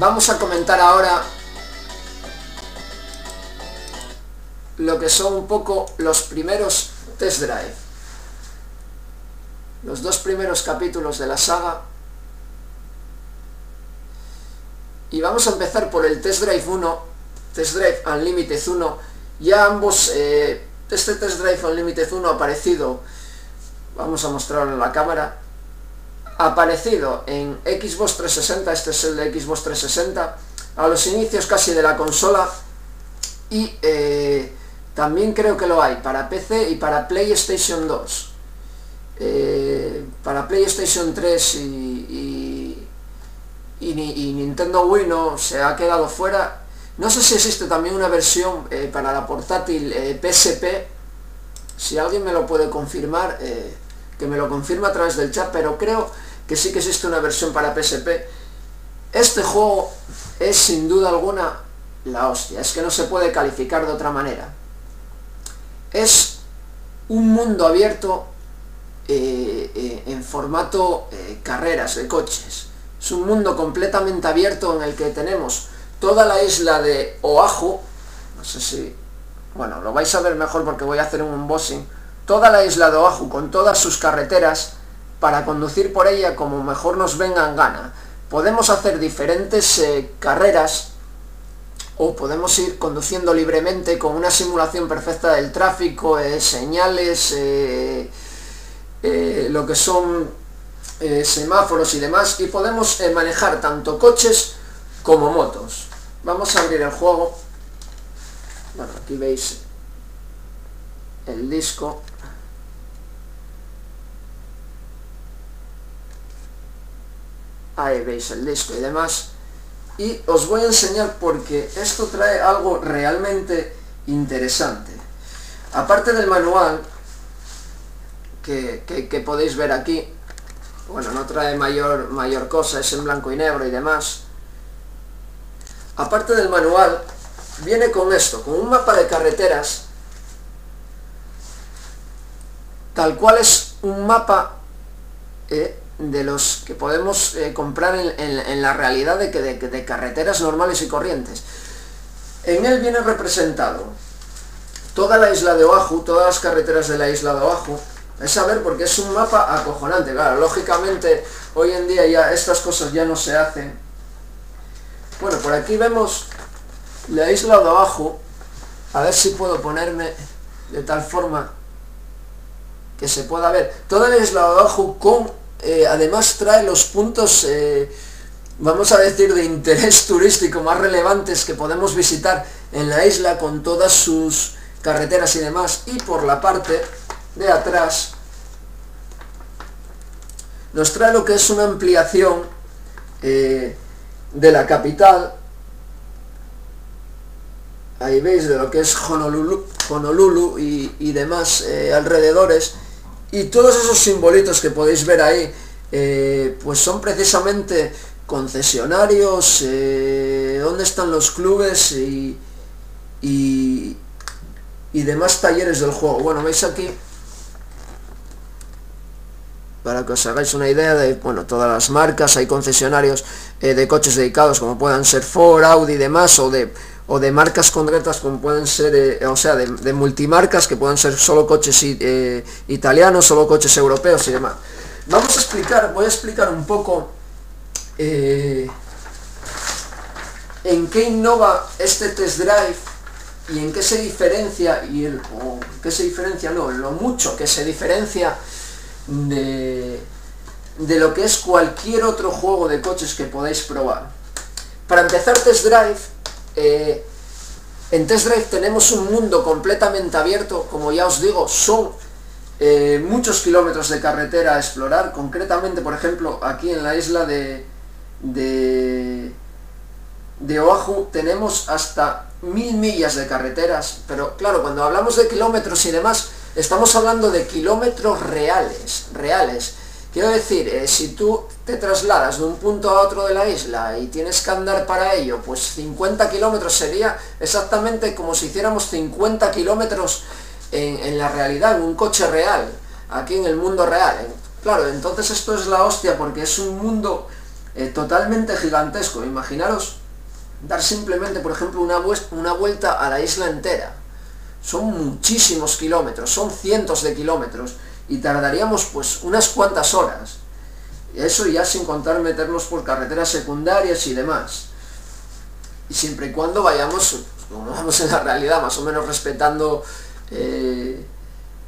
Vamos a comentar ahora lo que son un poco los primeros Test Drive, los dos primeros capítulos de la saga, y vamos a empezar por el Test Drive 1, Test Drive Unlimited 1. Ya ambos... Este Test Drive Unlimited 1 ha aparecido, vamos a mostrarlo en la cámara, ha aparecido en Xbox 360, este es el de Xbox 360, a los inicios casi de la consola, y también creo que lo hay para PC y para PlayStation 2, para PlayStation 3 y y Nintendo Wii no se ha quedado fuera. No sé si existe también una versión para la portátil PSP, si alguien me lo puede confirmar, que me lo confirma a través del chat, pero creo que sí que existe una versión para PSP. Este juego es sin duda alguna la hostia, es que no se puede calificar de otra manera. Es un mundo abierto en formato carreras de coches. Es un mundo completamente abierto en el que tenemos toda la isla de Oahu, no sé si... bueno, lo vais a ver mejor porque voy a hacer un unboxing. Toda la isla de Oahu con todas sus carreteras para conducir por ella como mejor nos venga en gana. Podemos hacer diferentes carreras o podemos ir conduciendo libremente con una simulación perfecta del tráfico, señales, lo que son semáforos y demás, y podemos manejar tanto coches como motos. Vamos a abrir el juego. Bueno, aquí veis el disco. Ahí veis el disco y demás. Y os voy a enseñar porque esto trae algo realmente interesante. Aparte del manual que podéis ver aquí, bueno, no trae mayor cosa, es en blanco y negro y demás. Aparte del manual, viene con esto, con un mapa de carreteras, tal cual es un mapa de los que podemos comprar en la realidad de carreteras normales y corrientes. En él viene representado toda la isla de Oahu, todas las carreteras de la isla de Oahu. Es a ver, porque es un mapa acojonante. Claro, lógicamente hoy en día ya estas cosas ya no se hacen. Bueno, por aquí vemos la isla de Oahu. A ver si puedo ponerme de tal forma que se pueda ver toda la isla de Oahu con... además trae los puntos, vamos a decir, de interés turístico más relevantes que podemos visitar en la isla con todas sus carreteras y demás. Y por la parte de atrás nos trae lo que es una ampliación de la capital. Ahí veis de lo que es Honolulu y demás alrededores. Y todos esos simbolitos que podéis ver ahí, pues son precisamente concesionarios, dónde están los clubes y demás talleres del juego. Bueno, veis aquí, para que os hagáis una idea de, bueno, todas las marcas. Hay concesionarios de coches dedicados, como puedan ser Ford, Audi y demás, o de marcas concretas, como pueden ser, o sea, de multimarcas, que pueden ser solo coches italianos, solo coches europeos y demás. Vamos a explicar, voy a explicar un poco en qué innova este Test Drive y en qué se diferencia, en lo mucho que se diferencia de lo que es cualquier otro juego de coches que podáis probar. Para empezar, Test Drive... en Test Drive tenemos un mundo completamente abierto, como ya os digo, son muchos kilómetros de carretera a explorar. Concretamente, por ejemplo, aquí en la isla de Oahu tenemos hasta 1000 millas de carreteras, pero claro, cuando hablamos de kilómetros y demás, estamos hablando de kilómetros reales. Quiero decir, si tú te trasladas de un punto a otro de la isla y tienes que andar para ello, pues 50 kilómetros sería exactamente como si hiciéramos 50 kilómetros en la realidad, en un coche real, aquí en el mundo real. Claro, entonces esto es la hostia porque es un mundo totalmente gigantesco. Imaginaros dar simplemente, por ejemplo, una vuelta a la isla entera. Son muchísimos kilómetros, son cientos de kilómetros. Y tardaríamos pues unas cuantas horas. Eso ya sin contar meternos por carreteras secundarias y demás. Y siempre y cuando vayamos, como vamos en la realidad, más o menos respetando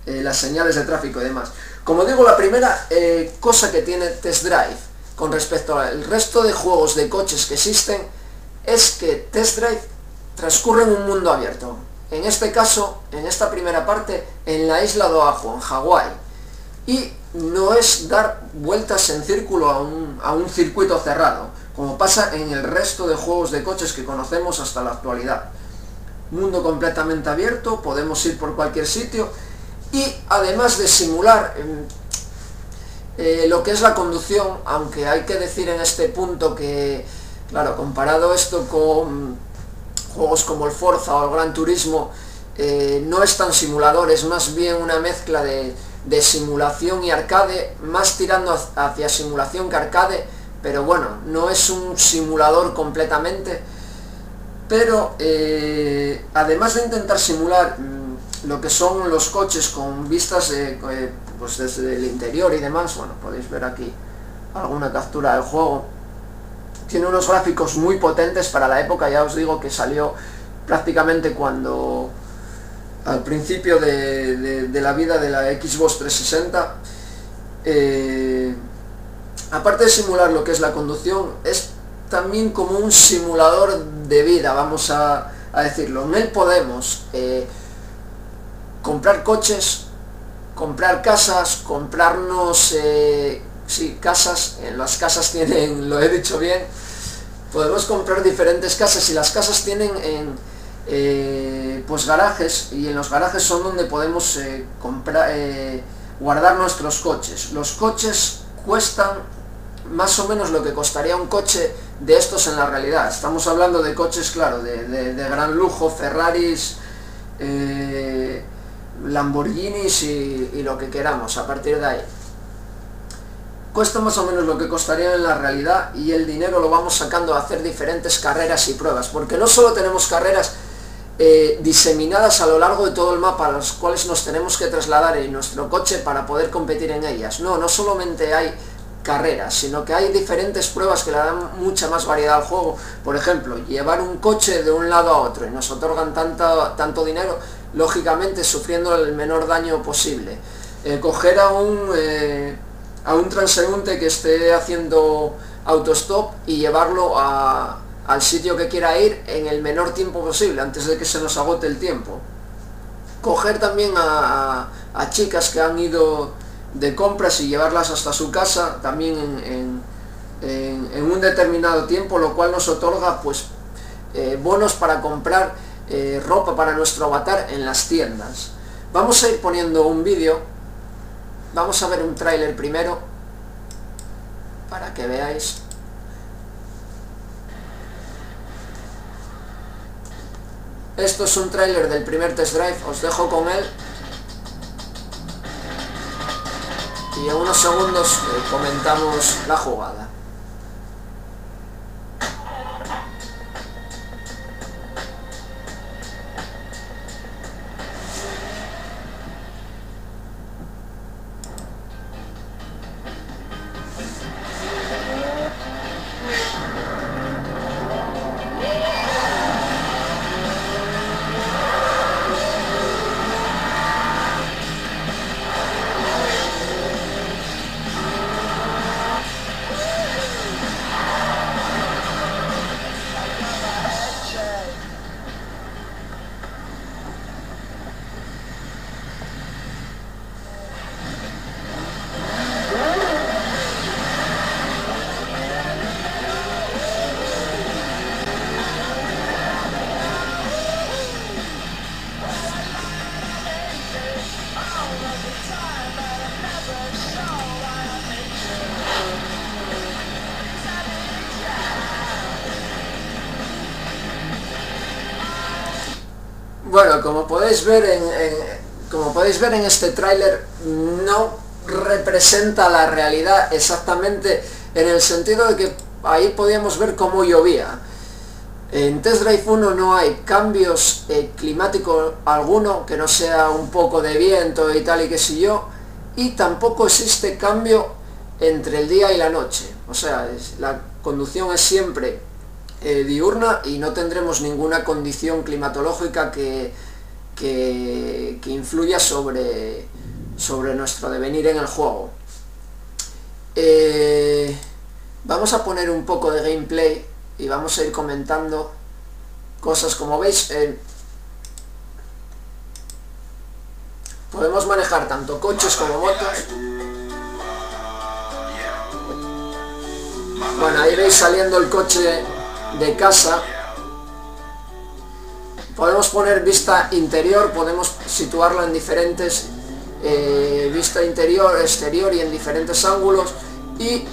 las señales de tráfico y demás. Como digo, la primera cosa que tiene Test Drive con respecto al resto de juegos de coches que existen es que Test Drive transcurre en un mundo abierto. En este caso, en esta primera parte, en la isla de Oahu, en Hawái. Y no es dar vueltas en círculo a un circuito cerrado, como pasa en el resto de juegos de coches que conocemos hasta la actualidad. Mundo completamente abierto, podemos ir por cualquier sitio y además de simular lo que es la conducción, aunque hay que decir en este punto que, claro, comparado esto con juegos como el Forza o el Gran Turismo, no es tan simulador, es más bien una mezcla de simulación y arcade, más tirando hacia simulación que arcade, pero bueno, no es un simulador completamente, pero además de intentar simular lo que son los coches con vistas pues desde el interior y demás, bueno, podéis ver aquí alguna captura del juego, tiene unos gráficos muy potentes para la época, ya os digo que salió prácticamente cuando al principio de la vida de la Xbox 360. Aparte de simular lo que es la conducción, es también como un simulador de vida, vamos a decirlo. En él podemos comprar coches, comprar casas, comprarnos sí, casas, en las casas tienen, lo he dicho bien, podemos comprar diferentes casas y las casas tienen pues garajes, y en los garajes son donde podemos guardar nuestros coches. Los coches cuestan más o menos lo que costaría un coche de estos en la realidad. Estamos hablando de coches, claro, de gran lujo, Ferraris, Lamborghinis y lo que queramos a partir de ahí. Cuesta más o menos lo que costaría en la realidad y el dinero lo vamos sacando a hacer diferentes carreras y pruebas, porque no solo tenemos carreras diseminadas a lo largo de todo el mapa a las cuales nos tenemos que trasladar en nuestro coche para poder competir en ellas. No solamente hay carreras, sino que hay diferentes pruebas que le dan mucha más variedad al juego. Por ejemplo, llevar un coche de un lado a otro y nos otorgan tanto dinero, lógicamente sufriendo el menor daño posible. Coger a un transeúnte que esté haciendo autostop y llevarlo al sitio que quiera ir en el menor tiempo posible, antes de que se nos agote el tiempo. Coger también a chicas que han ido de compras y llevarlas hasta su casa también en un determinado tiempo, lo cual nos otorga pues bonos para comprar ropa para nuestro avatar en las tiendas. Vamos a ir poniendo un vídeo, vamos a ver un tráiler primero para que veáis. Esto es un tráiler del primer Test Drive, os dejo con él. Y en unos segundos comentamos la jugada. Bueno, como podéis ver en este tráiler, no representa la realidad exactamente, en el sentido de que ahí podíamos ver cómo llovía. En Test Drive 1 no hay cambios climáticos alguno, que no sea un poco de viento y tal y qué sé yo, y tampoco existe cambio entre el día y la noche. O sea, la conducción es siempre diurna y no tendremos ninguna condición climatológica que influya sobre nuestro devenir en el juego. Vamos a poner un poco de gameplay y vamos a ir comentando cosas. Como veis, podemos manejar tanto coches como motos. Bueno, ahí veis saliendo el coche de casa. Podemos poner vista interior, podemos situarlo en diferentes vista interior, exterior y en diferentes ángulos, y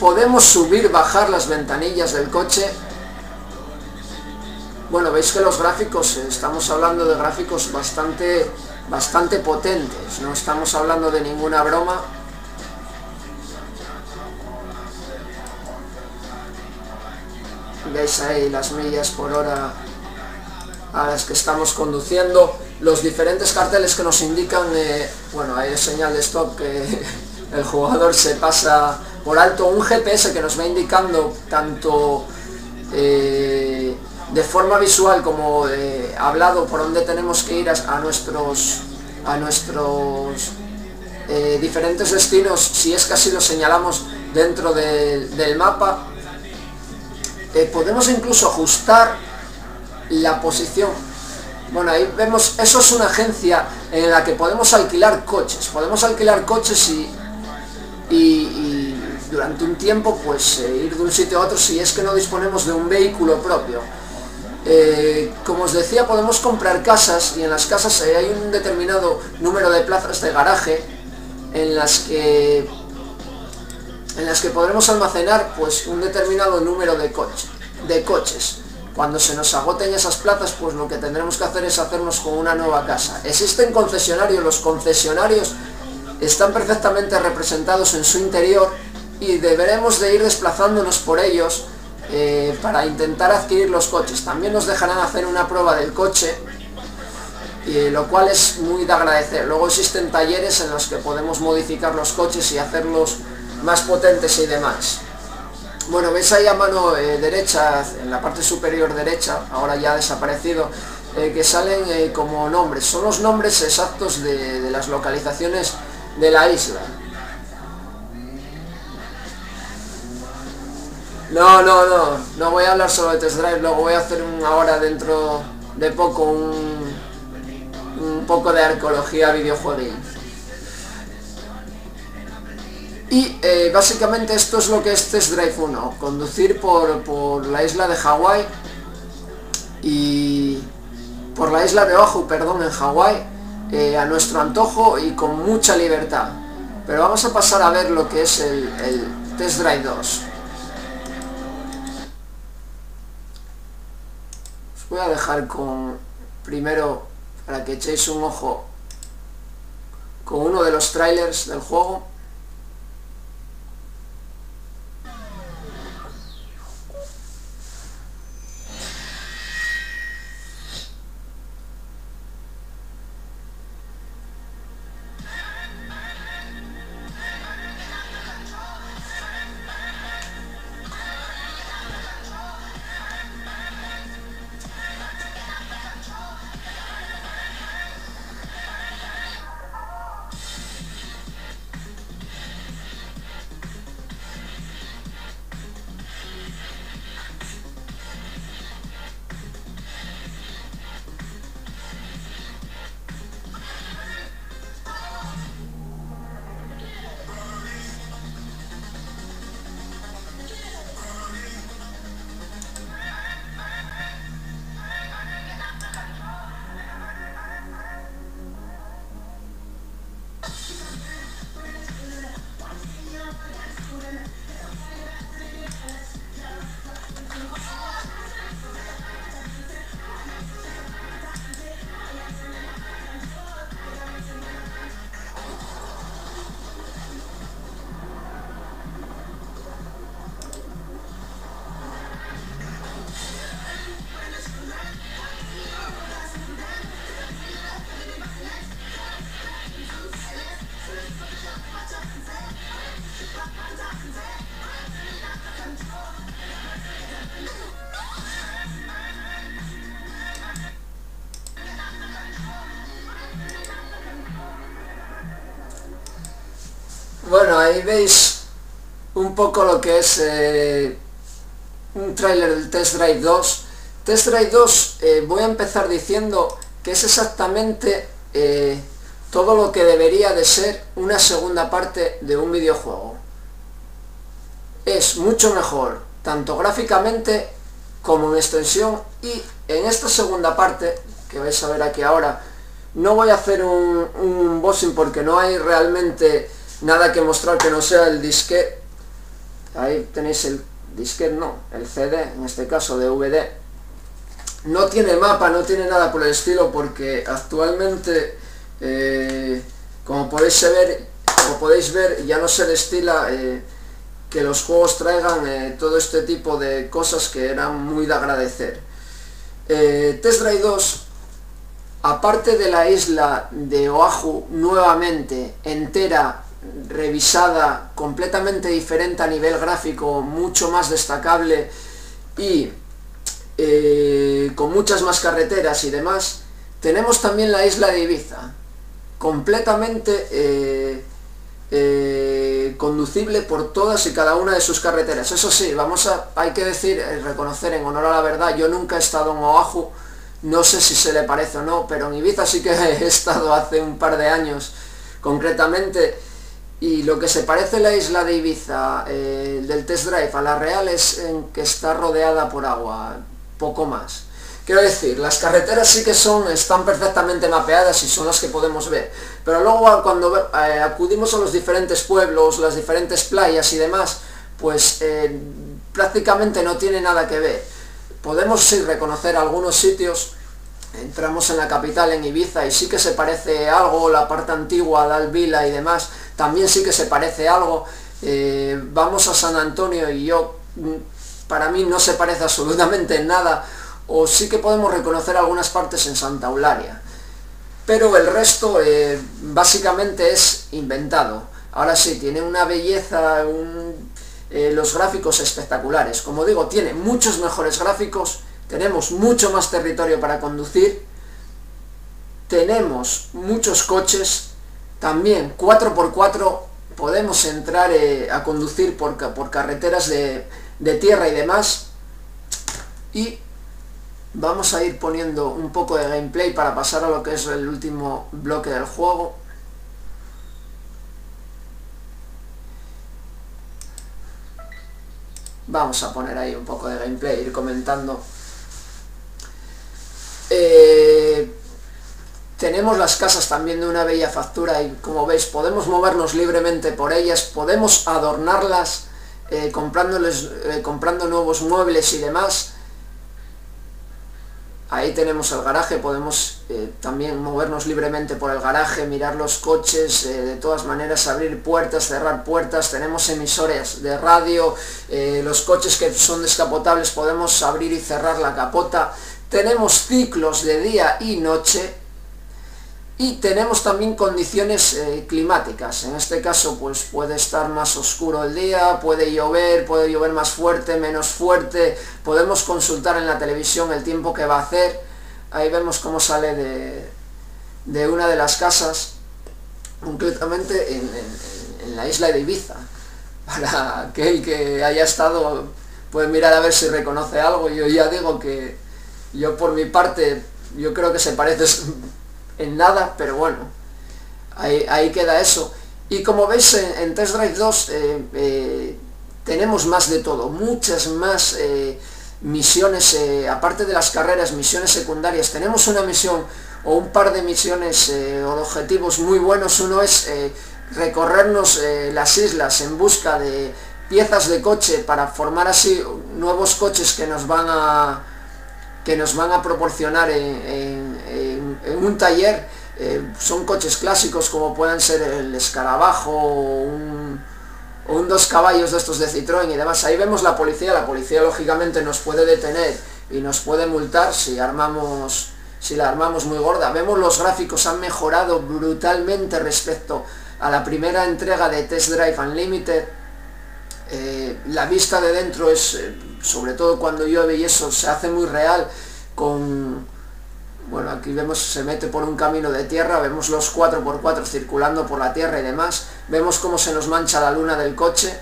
podemos subir, bajar las ventanillas del coche. Bueno, veis que los gráficos, estamos hablando de gráficos bastante potentes, no estamos hablando de ninguna broma. Veis ahí las millas por hora a las que estamos conduciendo, los diferentes carteles que nos indican, bueno, hay señal de stop que el jugador se pasa por alto, un GPS que nos va indicando tanto de forma visual como hablado por dónde tenemos que ir a nuestros diferentes destinos, si es que así lo señalamos dentro del mapa. Podemos incluso ajustar la posición. Bueno, ahí vemos, eso es una agencia en la que podemos alquilar coches y durante un tiempo pues ir de un sitio a otro si es que no disponemos de un vehículo propio. Como os decía, podemos comprar casas, y en las casas hay un determinado número de plazas de garaje en las que podremos almacenar pues un determinado número de coches. Cuando se nos agoten esas plazas, pues lo que tendremos que hacer es hacernos con una nueva casa. Existen concesionarios, los concesionarios están perfectamente representados en su interior y deberemos de ir desplazándonos por ellos para intentar adquirir los coches. También nos dejarán hacer una prueba del coche, lo cual es muy de agradecer. Luego existen talleres en los que podemos modificar los coches y hacerlos más potentes y demás. Bueno, veis ahí a mano derecha, en la parte superior derecha, ahora ya ha desaparecido, que salen como nombres. Son los nombres exactos de las localizaciones de la isla. No voy a hablar solo de Test Drive, luego voy a hacer ahora dentro de poco un poco de arqueología videojueguil. Y básicamente esto es lo que es Test Drive 1, conducir por la isla de Hawái y por la isla de Oahu, perdón, en Hawái, a nuestro antojo y con mucha libertad. Pero vamos a pasar a ver lo que es el Test Drive 2. Os voy a dejar primero para que echéis un ojo con uno de los trailers del juego. Bueno, ahí veis un poco lo que es un tráiler del Test Drive 2. Test Drive 2, voy a empezar diciendo que es exactamente todo lo que debería de ser una segunda parte de un videojuego. es mucho mejor, tanto gráficamente como en extensión. Y en esta segunda parte, que vais a ver aquí ahora, no voy a hacer un unboxing porque no hay realmente nada que mostrar que no sea el disquete. Ahí tenéis el disquete, no, el CD, en este caso DVD. No tiene mapa, no tiene nada por el estilo, porque actualmente, como podéis ver, ya no se destila que los juegos traigan todo este tipo de cosas que eran muy de agradecer. Test Drive 2, aparte de la isla de Oahu, nuevamente entera, revisada, completamente diferente a nivel gráfico, mucho más destacable y con muchas más carreteras y demás, tenemos también la isla de Ibiza, completamente conducible por todas y cada una de sus carreteras. Eso sí, hay que decir, reconocer en honor a la verdad, yo nunca he estado en Oahu, no sé si se le parece o no, pero en Ibiza sí que he estado hace un par de años concretamente, y lo que se parece la isla de Ibiza del Test Drive a la real es en que está rodeada por agua, poco más. Quiero decir, las carreteras sí que están perfectamente mapeadas y son las que podemos ver, pero luego cuando acudimos a los diferentes pueblos, las diferentes playas y demás, pues prácticamente no tiene nada que ver. Podemos sí reconocer algunos sitios, entramos en la capital, en Ibiza, y sí que se parece algo, la parte antigua de Alvila y demás, también sí que se parece algo. Vamos a San Antonio y para mí no se parece absolutamente nada, o sí que podemos reconocer algunas partes en Santa Eulalia, pero el resto básicamente es inventado. Ahora sí, tiene una belleza, los gráficos espectaculares, como digo, tiene muchos mejores gráficos, tenemos mucho más territorio para conducir, tenemos muchos coches, también 4x4, podemos entrar a conducir por carreteras de tierra y demás. Y vamos a ir poniendo un poco de gameplay para pasar a lo que es el último bloque del juego. Vamos a poner ahí un poco de gameplay, ir comentando. Tenemos las casas también de una bella factura y, como veis, podemos movernos libremente por ellas, podemos adornarlas comprando nuevos muebles y demás. Ahí tenemos el garaje, podemos también movernos libremente por el garaje, mirar los coches, de todas maneras, abrir puertas, cerrar puertas, tenemos emisoras de radio, los coches que son descapotables podemos abrir y cerrar la capota, tenemos ciclos de día y noche, y tenemos también condiciones climáticas. En este caso, pues puede estar más oscuro el día, puede llover más fuerte, menos fuerte, podemos consultar en la televisión el tiempo que va a hacer. Ahí vemos cómo sale de una de las casas, concretamente en la isla de Ibiza. Para aquel que haya estado, puede mirar a ver si reconoce algo. Yo ya digo que yo, por mi parte, yo creo que se parece en nada, pero bueno, ahí queda eso. Y como veis, en Test Drive 2 tenemos más de todo, muchas más misiones, aparte de las carreras, misiones secundarias. Tenemos una misión o un par de misiones o de objetivos muy buenos. Uno es recorrernos las islas en busca de piezas de coche para formar así nuevos coches que nos van a proporcionar en un taller. Son coches clásicos como pueden ser el escarabajo o un 2 caballos de estos de Citroën y demás. Ahí vemos la policía lógicamente nos puede detener y nos puede multar si la armamos muy gorda. Vemos los gráficos han mejorado brutalmente respecto a la primera entrega de Test Drive Unlimited. La vista de dentro es, sobre todo cuando llueve y eso, se hace muy real Bueno, aquí vemos, se mete por un camino de tierra, vemos los 4x4 circulando por la tierra y demás, vemos cómo se nos mancha la luna del coche.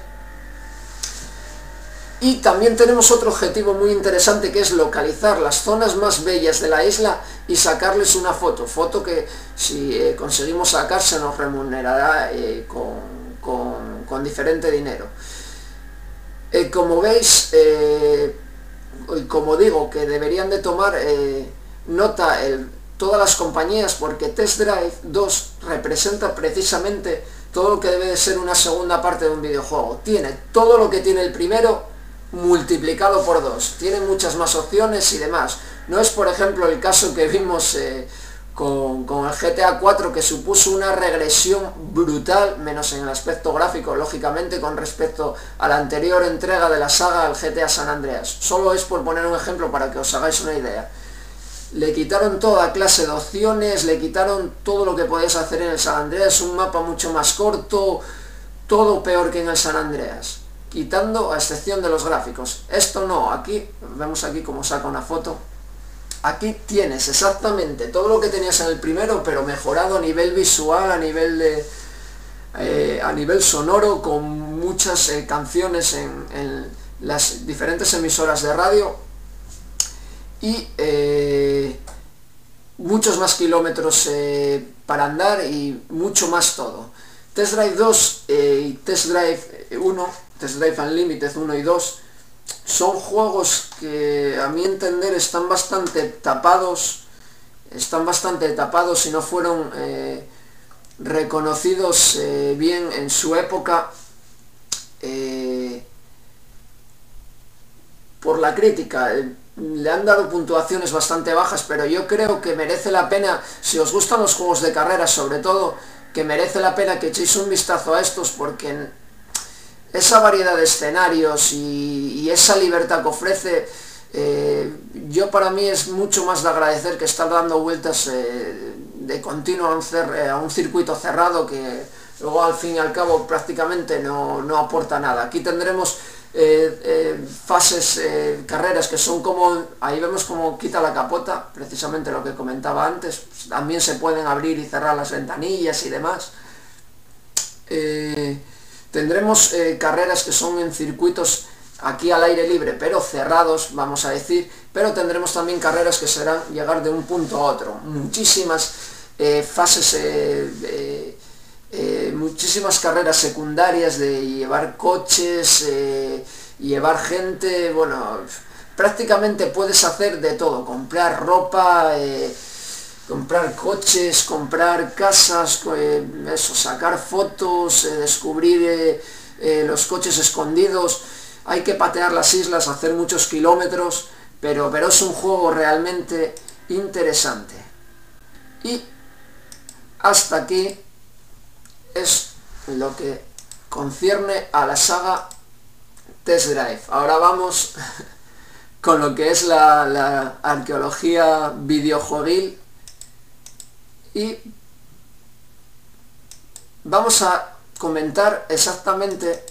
Y también tenemos otro objetivo muy interesante, que es localizar las zonas más bellas de la isla y sacarles una foto que, si conseguimos sacar, se nos remunerará con diferente dinero. Como veis, como digo, que deberían de tomar nota todas las compañías, porque Test Drive 2 representa precisamente todo lo que debe de ser una segunda parte de un videojuego. Tiene todo lo que tiene el primero multiplicado por 2, tiene muchas más opciones y demás. No es, por ejemplo, el caso que vimos con el GTA 4, que supuso una regresión brutal, menos en el aspecto gráfico, lógicamente, con respecto a la anterior entrega de la saga, al GTA San Andreas. Solo es por poner un ejemplo para que os hagáis una idea. Le quitaron toda clase de opciones, le quitaron todo lo que podías hacer en el San Andreas, un mapa mucho más corto, todo peor que en el San Andreas, quitando a excepción de los gráficos. Esto no, aquí, vemos aquí como saca una foto. Aquí tienes exactamente todo lo que tenías en el primero, pero mejorado a nivel visual, a nivel sonoro, con muchas canciones en las diferentes emisoras de radio y muchos más kilómetros para andar y mucho más todo. Test Drive 2 y Test Drive 1, Test Drive Unlimited 1 y 2, son juegos que a mi entender están bastante tapados y no fueron reconocidos bien en su época por la crítica. Le han dado puntuaciones bastante bajas, pero yo creo que merece la pena, si os gustan los juegos de carreras sobre todo, que merece la pena que echéis un vistazo a estos, porque esa variedad de escenarios y esa libertad que ofrece, yo para mí es mucho más de agradecer que estar dando vueltas de continuo a un circuito cerrado que luego al fin y al cabo prácticamente no aporta nada. Aquí tendremos fases, carreras que son como, ahí vemos como quita la capota, precisamente lo que comentaba antes. También se pueden abrir y cerrar las ventanillas y demás. Tendremos carreras que son en circuitos aquí al aire libre, pero cerrados, vamos a decir, pero tendremos también carreras que serán llegar de un punto a otro. Muchísimas fases, muchísimas carreras secundarias de llevar coches, llevar gente, bueno, prácticamente puedes hacer de todo, comprar ropa, comprar coches, comprar casas, eso, sacar fotos, descubrir los coches escondidos. Hay que patear las islas, hacer muchos kilómetros, pero es un juego realmente interesante. Y hasta aquí es lo que concierne a la saga Test Drive. Ahora vamos con lo que es la arqueología videojueguil. Y vamos a comentar exactamente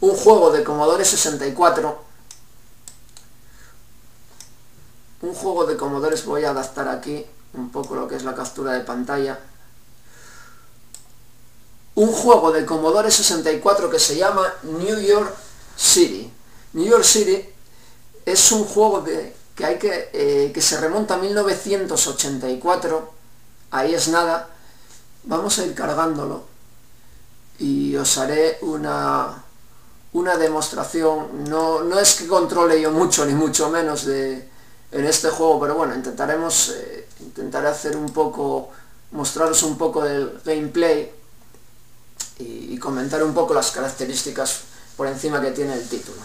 un juego de Commodore 64. Un juego de Commodore, voy a adaptar aquí un poco lo que es la captura de pantalla. Un juego de Commodore 64 que se llama New York City. New York City es un juego que se remonta a 1984, ahí es nada. Vamos a ir cargándolo y os haré una demostración. No es que controle yo mucho, ni mucho menos en este juego, pero bueno, intentaré hacer un poco, mostraros un poco del gameplay y comentar un poco las características por encima que tiene el título.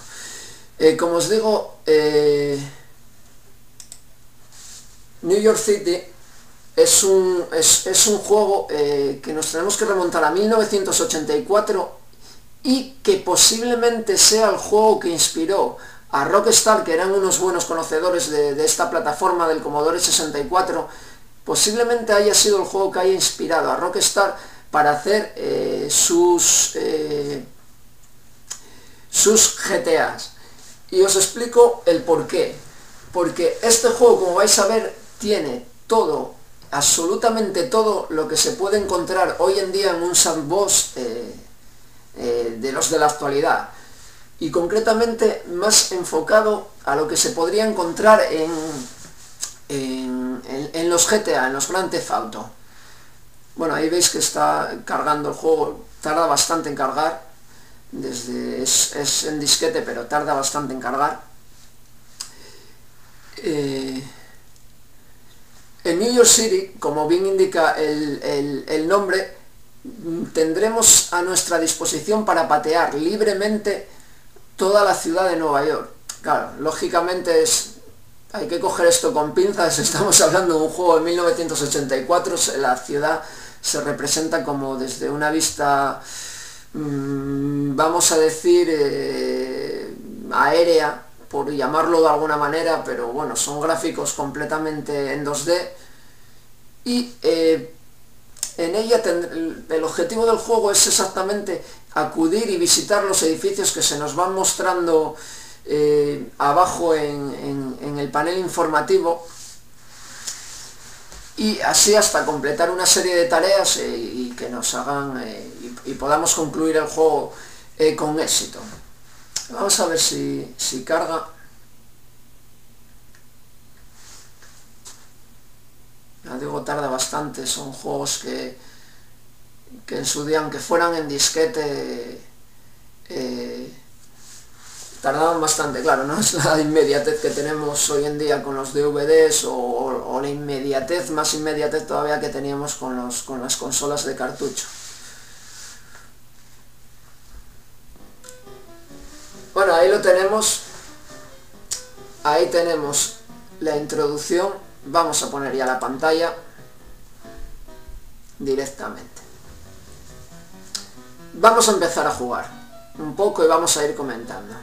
Como os digo, New York City es un juego que nos tenemos que remontar a 1984 y que posiblemente sea el juego que inspiró a Rockstar, que eran unos buenos conocedores de esta plataforma del Commodore 64, posiblemente haya sido el juego que haya inspirado a Rockstar para hacer sus GTAs. Y os explico el porqué. Porque este juego, como vais a ver, tiene todo, absolutamente todo lo que se puede encontrar hoy en día en un sandbox de los de la actualidad, y concretamente más enfocado a lo que se podría encontrar en los GTA, en los Grand Theft Auto. Bueno, ahí veis que está cargando el juego, tarda bastante en cargar. es en disquete, pero tarda bastante en cargar. En New York City, como bien indica el nombre, tendremos a nuestra disposición para patear libremente toda la ciudad de Nueva York. Claro, lógicamente hay que coger esto con pinzas, estamos hablando de un juego de 1984, la ciudad se representa como desde una vista, vamos a decir, aérea, por llamarlo de alguna manera, pero bueno, son gráficos completamente en 2D y en ella el objetivo del juego es exactamente acudir y visitar los edificios que se nos van mostrando abajo en el panel informativo, y así hasta completar una serie de tareas y que nos hagan y podamos concluir el juego con éxito. Vamos a ver si carga. Ya digo, tarda bastante, son juegos que en su día, aunque fueran en disquete, tardaban bastante. Claro, no es la inmediatez que tenemos hoy en día con los DVDs o la inmediatez, más inmediatez todavía que teníamos con las consolas de cartucho. Bueno, ahí lo tenemos. Ahí tenemos la introducción. Vamos a poner ya la pantalla directamente. Vamos a empezar a jugar un poco y vamos a ir comentando.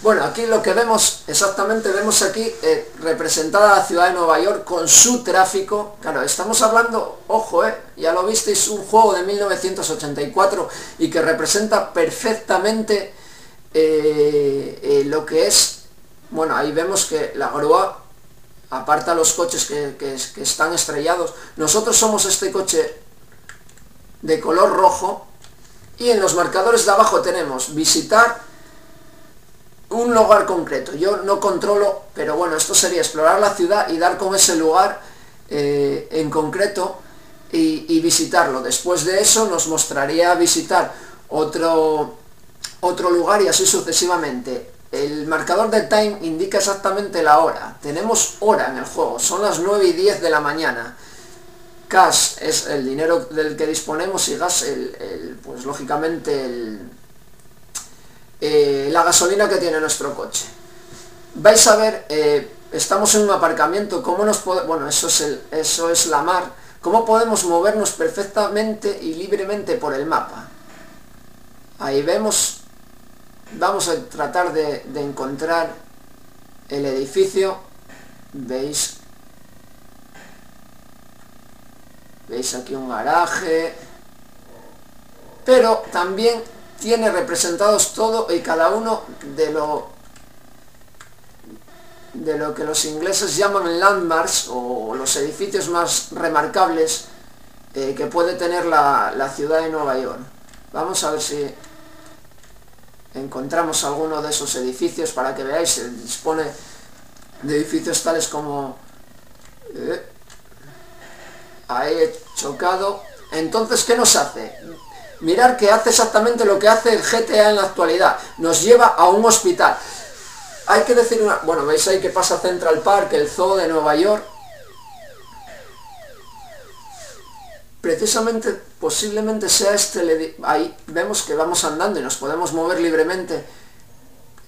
Bueno, aquí lo que vemos, exactamente vemos aquí representada la ciudad de Nueva York con su tráfico. Claro, estamos hablando, ojo, ya lo visteis, un juego de 1984 y que representa perfectamente lo que es. Bueno, ahí vemos que la grúa aparta los coches que están estrellados. Nosotros somos este coche de color rojo y en los marcadores de abajo tenemos visitar un lugar concreto. Yo no controlo, pero bueno, esto sería explorar la ciudad y dar con ese lugar en concreto y visitarlo. Después de eso nos mostraría visitar otro lugar y así sucesivamente. El marcador de time indica exactamente la hora. Tenemos hora en el juego, son las 9:10 de la mañana. Cash es el dinero del que disponemos y gas, pues lógicamente la gasolina que tiene nuestro coche. Vais a ver, estamos en un aparcamiento, cómo nos bueno, eso es la mar, cómo podemos movernos perfectamente y libremente por el mapa. Ahí vemos. Vamos a tratar de encontrar el edificio. Veis aquí un garaje, pero también tiene representados todo y cada uno de lo que los ingleses llaman landmarks, o los edificios más remarcables que puede tener la ciudad de Nueva York. Vamos a ver si encontramos alguno de esos edificios para que veáis. Se dispone de edificios tales como ahí he chocado. Entonces, ¿qué nos hace? Mirad que hace exactamente lo que hace el GTA en la actualidad, nos lleva a un hospital. Hay que decir una... Bueno, veis ahí que pasa Central Park, el zoo de Nueva York. Precisamente, posiblemente sea este. Ahí vemos que vamos andando y nos podemos mover libremente.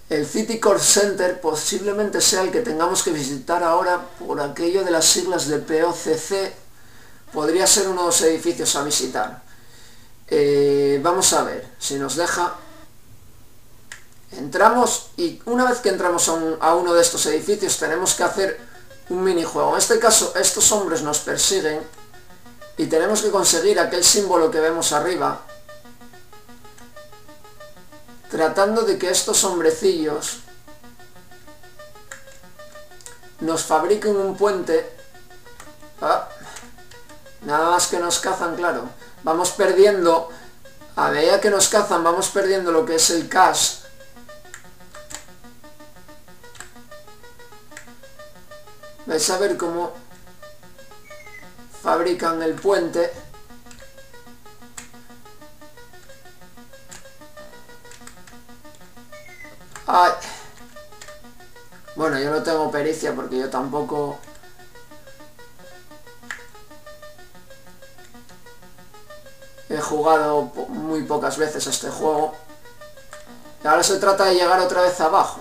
El City Corp Center posiblemente sea el que tengamos que visitar ahora por aquello de las siglas de POCC. Podría ser uno de los edificios a visitar. Vamos a ver si nos deja. Entramos y una vez que entramos a uno de estos edificios tenemos que hacer un minijuego. En este caso estos hombres nos persiguen y tenemos que conseguir aquel símbolo que vemos arriba, tratando de que estos hombrecillos nos fabriquen un puente. Nada más que nos cazan, claro. Vamos perdiendo, a medida que nos cazan, vamos perdiendo lo que es el cash. Vais a ver cómo fabrican el puente. Ay. Bueno, yo no tengo pericia porque yo tampoco... He jugado muy pocas veces a este juego. Y ahora se trata de llegar otra vez abajo.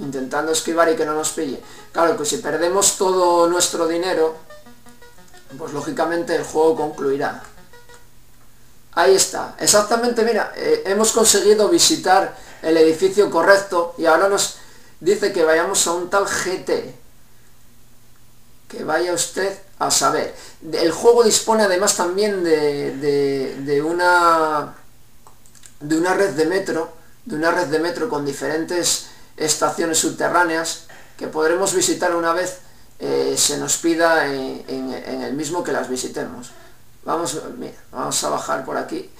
Intentando esquivar y que no nos pille. Claro, pues si perdemos todo nuestro dinero, pues lógicamente el juego concluirá. Ahí está. Exactamente, mira, hemos conseguido visitar el edificio correcto y ahora nos dice que vayamos a un tal GT. Que vaya usted a saber. El juego dispone además también de una red de metro, con diferentes estaciones subterráneas que podremos visitar una vez se nos pida en el mismo que las visitemos. Vamos, mira, vamos a bajar por aquí.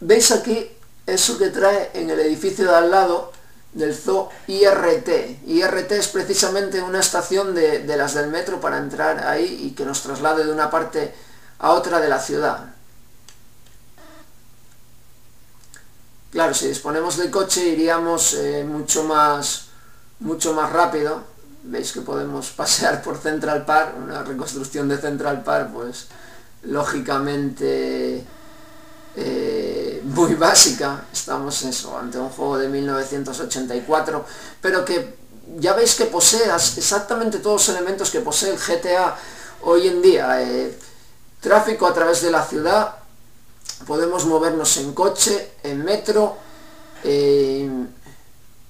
¿Veis aquí eso que trae en el edificio de al lado del zoo? IRT. IRT es precisamente una estación de las del metro para entrar ahí y que nos traslade de una parte a otra de la ciudad. Claro, si disponemos del coche iríamos mucho más rápido. Veis que podemos pasear por Central Park, una reconstrucción de Central Park, pues lógicamente muy básica. Estamos ante un juego de 1984, pero que ya veis que posee exactamente todos los elementos que posee el GTA hoy en día. Tráfico a través de la ciudad, podemos movernos en coche, en metro.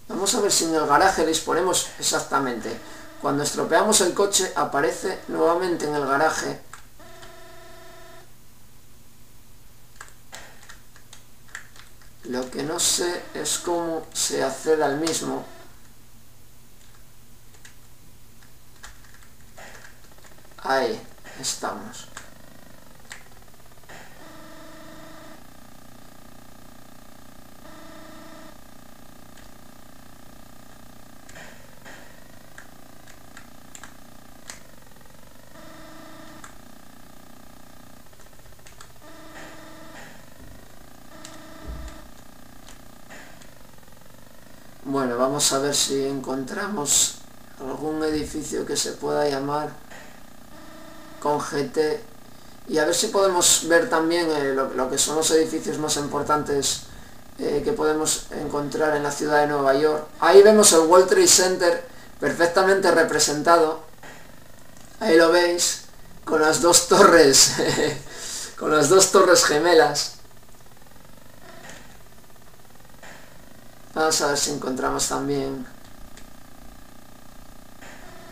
Vamos a ver si en el garaje disponemos exactamente. Cuando estropeamos el coche aparece nuevamente en el garaje. Lo que no sé es cómo se accede al mismo. Ahí estamos. Bueno, vamos a ver si encontramos algún edificio que se pueda llamar con GT y a ver si podemos ver también lo que son los edificios más importantes que podemos encontrar en la ciudad de Nueva York. Ahí vemos el World Trade Center perfectamente representado. Ahí lo veis con las dos torres, con las dos torres gemelas. Vamos a ver si encontramos también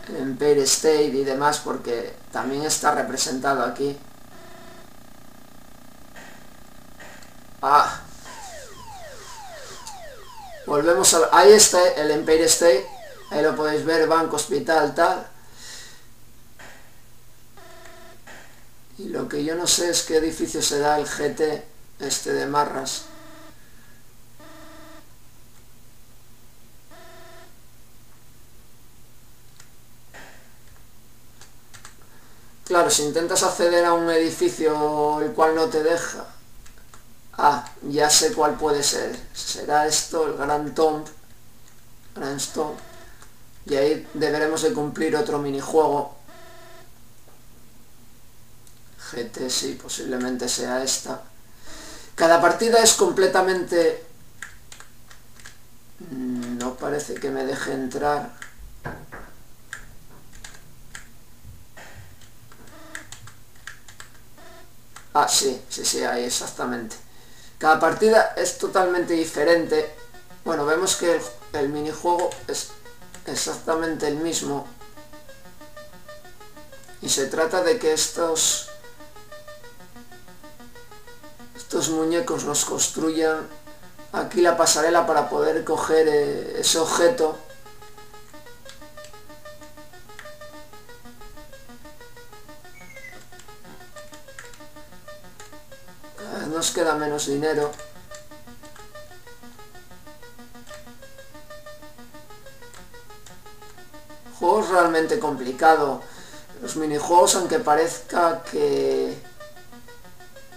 el Empire State y demás, porque también está representado aquí. Ah. Volvemos a... Ahí está el Empire State. Ahí lo podéis ver, banco, hospital, tal. Y lo que yo no sé es qué edificio será el GT este de Marras. Claro, si intentas acceder a un edificio el cual no te deja... Ah, ya sé cuál puede ser. Será esto, el Grand Tomb. Grand Tomb. Y ahí deberemos de cumplir otro minijuego. GT, sí, posiblemente sea esta. Cada partida es completamente... No parece que me deje entrar... Ah, sí, sí, sí, ahí exactamente. Cada partida es totalmente diferente. Bueno, vemos que el minijuego es exactamente el mismo. Y se trata de que estos muñecos nos construyan aquí la pasarela para poder coger ese objeto. Nos queda menos dinero. Juego realmente complicado. Los minijuegos, aunque parezca que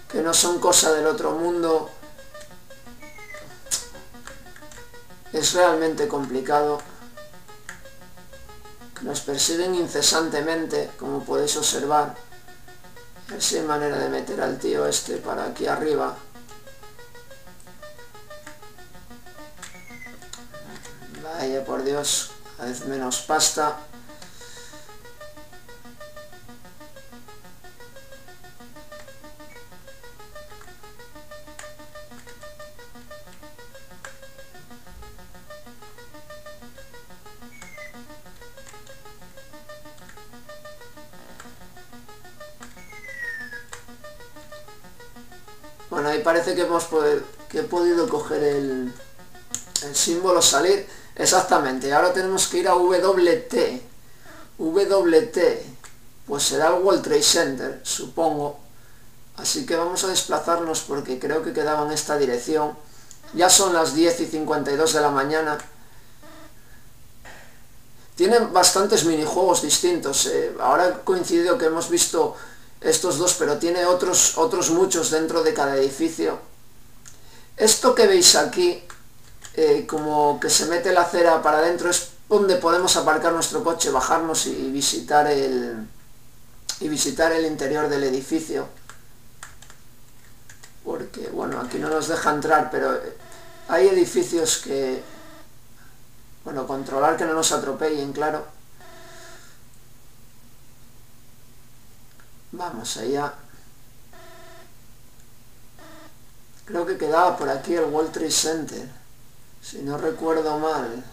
que no son cosas del otro mundo, es realmente complicado, que nos persiguen incesantemente, como podéis observar. A ver si hay manera de meter al tío este para aquí arriba. Vaya por Dios, cada vez menos pasta. Bueno, ahí parece que he podido coger el símbolo salir. Exactamente, ahora tenemos que ir a WT. WT, pues será el World Trade Center, supongo. Así que vamos a desplazarnos porque creo que quedaba en esta dirección. Ya son las 10:52 de la mañana. Tienen bastantes minijuegos distintos. Ahora coincidió que hemos visto estos dos, pero tiene otros muchos dentro de cada edificio. Esto que veis aquí, como que se mete la acera para adentro, es donde podemos aparcar nuestro coche, bajarnos y visitar el interior del edificio. Porque bueno, aquí no nos deja entrar, pero hay edificios que, bueno, controlar que no nos atropellen, claro. Vamos allá. Creo que quedaba por aquí el World Trade Center, si no recuerdo mal.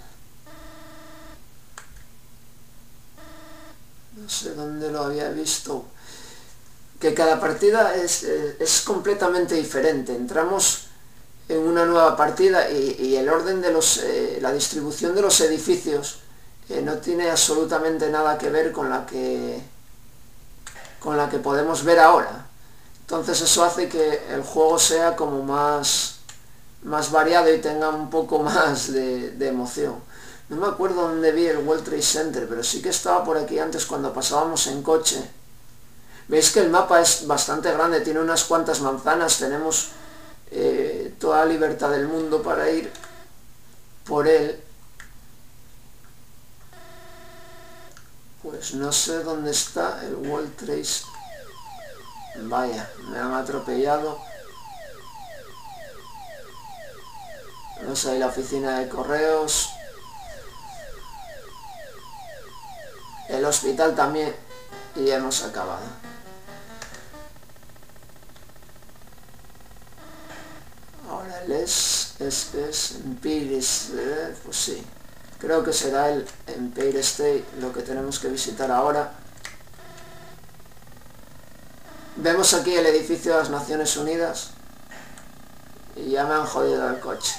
No sé dónde lo había visto. Que cada partida es completamente diferente. Entramos en una nueva partida y el orden de la distribución de los edificios no tiene absolutamente nada que ver con la que podemos ver ahora. Entonces eso hace que el juego sea como más variado y tenga un poco más de emoción. No me acuerdo dónde vi el World Trade Center, pero sí que estaba por aquí antes cuando pasábamos en coche. Veis que el mapa es bastante grande, tiene unas cuantas manzanas, tenemos toda la libertad del mundo para ir por él. Pues no sé dónde está el World Trade. Vaya, me han atropellado. Vamos a ir a la oficina de correos. El hospital también. Y ya hemos acabado. Ahora el es Empire State, pues sí. Creo que será el Empire State lo que tenemos que visitar ahora. Vemos aquí el edificio de las Naciones Unidas. Y ya me han jodido el coche.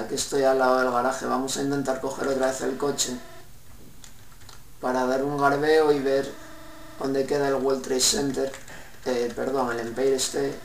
Aquí estoy al lado del garaje, vamos a intentar coger otra vez el coche para dar un garbeo y ver dónde queda el World Trade Center, perdón, el Empire State.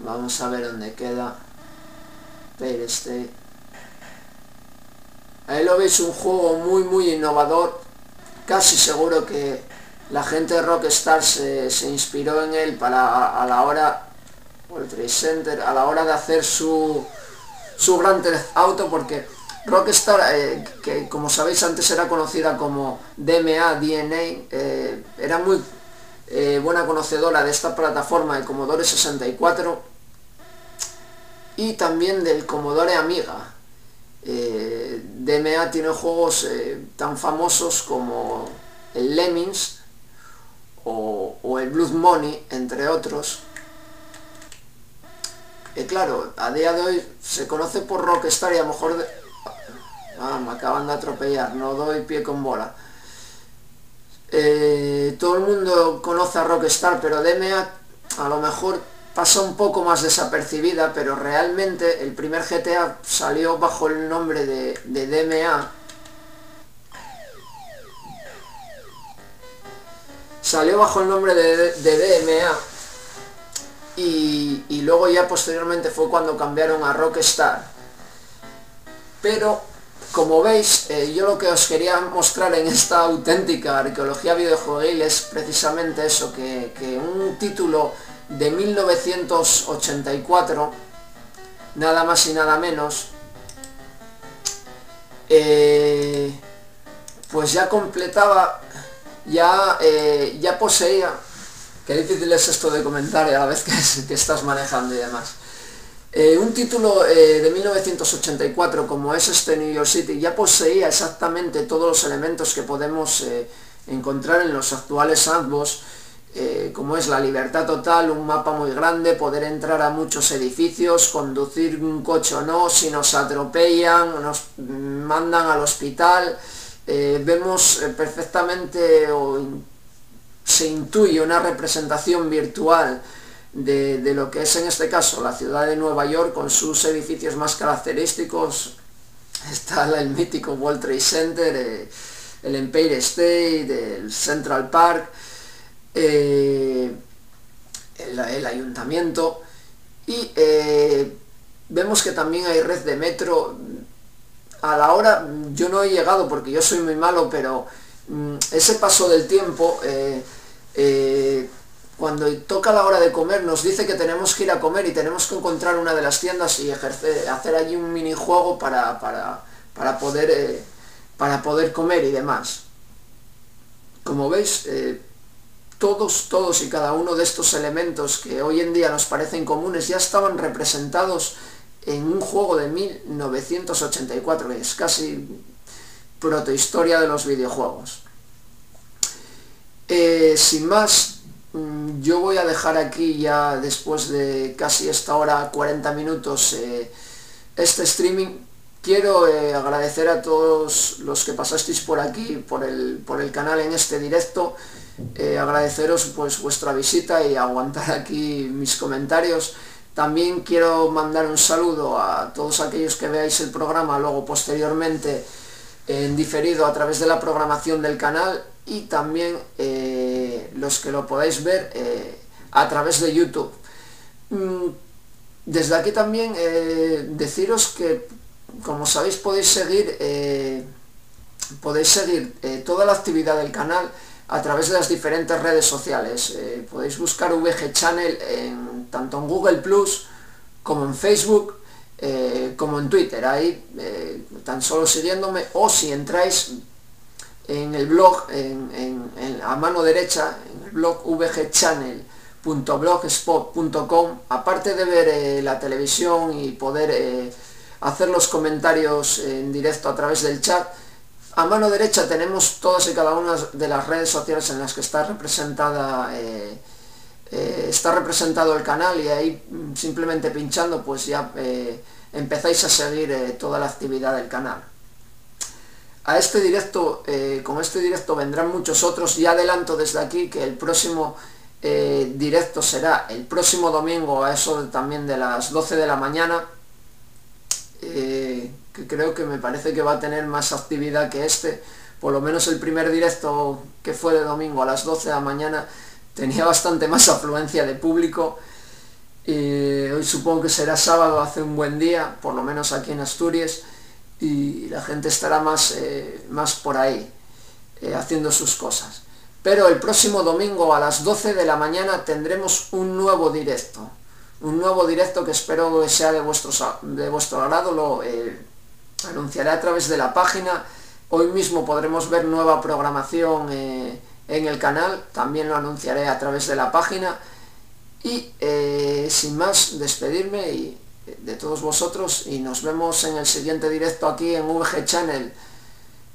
Vamos a ver dónde queda Empire State. Ahí lo veis, un juego muy innovador. Casi seguro que la gente de Rockstar se inspiró en él para a la hora, World Trade Center, a la hora de hacer su Grand Theft Auto, porque Rockstar, que como sabéis antes era conocida como DMA, DNA, era muy buena conocedora de esta plataforma de Commodore 64 y también del Commodore Amiga. DMA tiene juegos tan famosos como el Lemmings o el Blood Money, entre otros. que claro, a día de hoy se conoce por Rockstar y a lo mejor... me acaban de atropellar, no doy pie con bola. Todo el mundo conoce a Rockstar, pero DMA a lo mejor pasa un poco más desapercibida, pero realmente el primer GTA salió bajo el nombre de DMA. Salió bajo el nombre de DMA y luego ya posteriormente fue cuando cambiaron a Rockstar. Pero como veis, yo lo que os quería mostrar en esta auténtica arqueología videojueguil es precisamente eso, que un título de 1984, nada más y nada menos, pues ya completaba, ya poseía, qué difícil es esto de comentar a la vez que estás manejando y demás. Un título de 1984 como es este New York City ya poseía exactamente todos los elementos que podemos encontrar en los actuales sandbox, como es la libertad total, un mapa muy grande, poder entrar a muchos edificios, conducir un coche o no, si nos atropellan, nos mandan al hospital, vemos perfectamente o se intuye una representación virtual de lo que es en este caso la ciudad de Nueva York con sus edificios más característicos. Está el mítico World Trade Center, el Empire State, el Central Park, el ayuntamiento, y vemos que también hay red de metro. A la hora, yo no he llegado porque yo soy muy malo, pero ese paso del tiempo, cuando toca la hora de comer nos dice que tenemos que ir a comer y tenemos que encontrar una de las tiendas y hacer allí un minijuego para poder comer y demás. Como veis, todos y cada uno de estos elementos que hoy en día nos parecen comunes ya estaban representados en un juego de 1984, que es casi protohistoria de los videojuegos. Sin más, yo voy a dejar aquí ya, después de casi esta hora 40 minutos, este streaming. Quiero agradecer a todos los que pasasteis por aquí, por el canal en este directo, agradeceros pues vuestra visita y aguantar aquí mis comentarios. También quiero mandar un saludo a todos aquellos que veáis el programa luego posteriormente en diferido a través de la programación del canal, y también los que lo podáis ver a través de YouTube. Desde aquí también deciros que, como sabéis, podéis seguir toda la actividad del canal a través de las diferentes redes sociales. Podéis buscar VG Channel tanto en Google Plus como en Facebook, como en Twitter. Ahí tan solo siguiéndome, o si entráis en el blog, a mano derecha, en el blog vgchannel.blogspot.com, aparte de ver la televisión y poder hacer los comentarios en directo a través del chat, a mano derecha tenemos todas y cada una de las redes sociales en las que está representada está representado el canal, y ahí simplemente pinchando pues ya empezáis a seguir toda la actividad del canal. A este directo, con este directo vendrán muchos otros. Ya adelanto desde aquí que el próximo directo será el próximo domingo a eso también de las 12 de la mañana, que creo que me parece que va a tener más actividad que este. Por lo menos el primer directo, que fue de domingo a las 12 de la mañana, tenía bastante más afluencia de público. Hoy supongo que será sábado, hace un buen día, por lo menos aquí en Asturias, y la gente estará más por ahí haciendo sus cosas. Pero el próximo domingo a las 12 de la mañana tendremos un nuevo directo que espero que sea de vuestro agrado. Lo anunciaré a través de la página. Hoy mismo podremos ver nueva programación en el canal, también lo anunciaré a través de la página. Y sin más, despedirme de todos vosotros, y nos vemos en el siguiente directo aquí en VG Channel.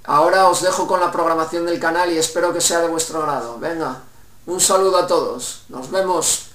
Ahora os dejo con la programación del canal y espero que sea de vuestro agrado. Venga, un saludo a todos, nos vemos.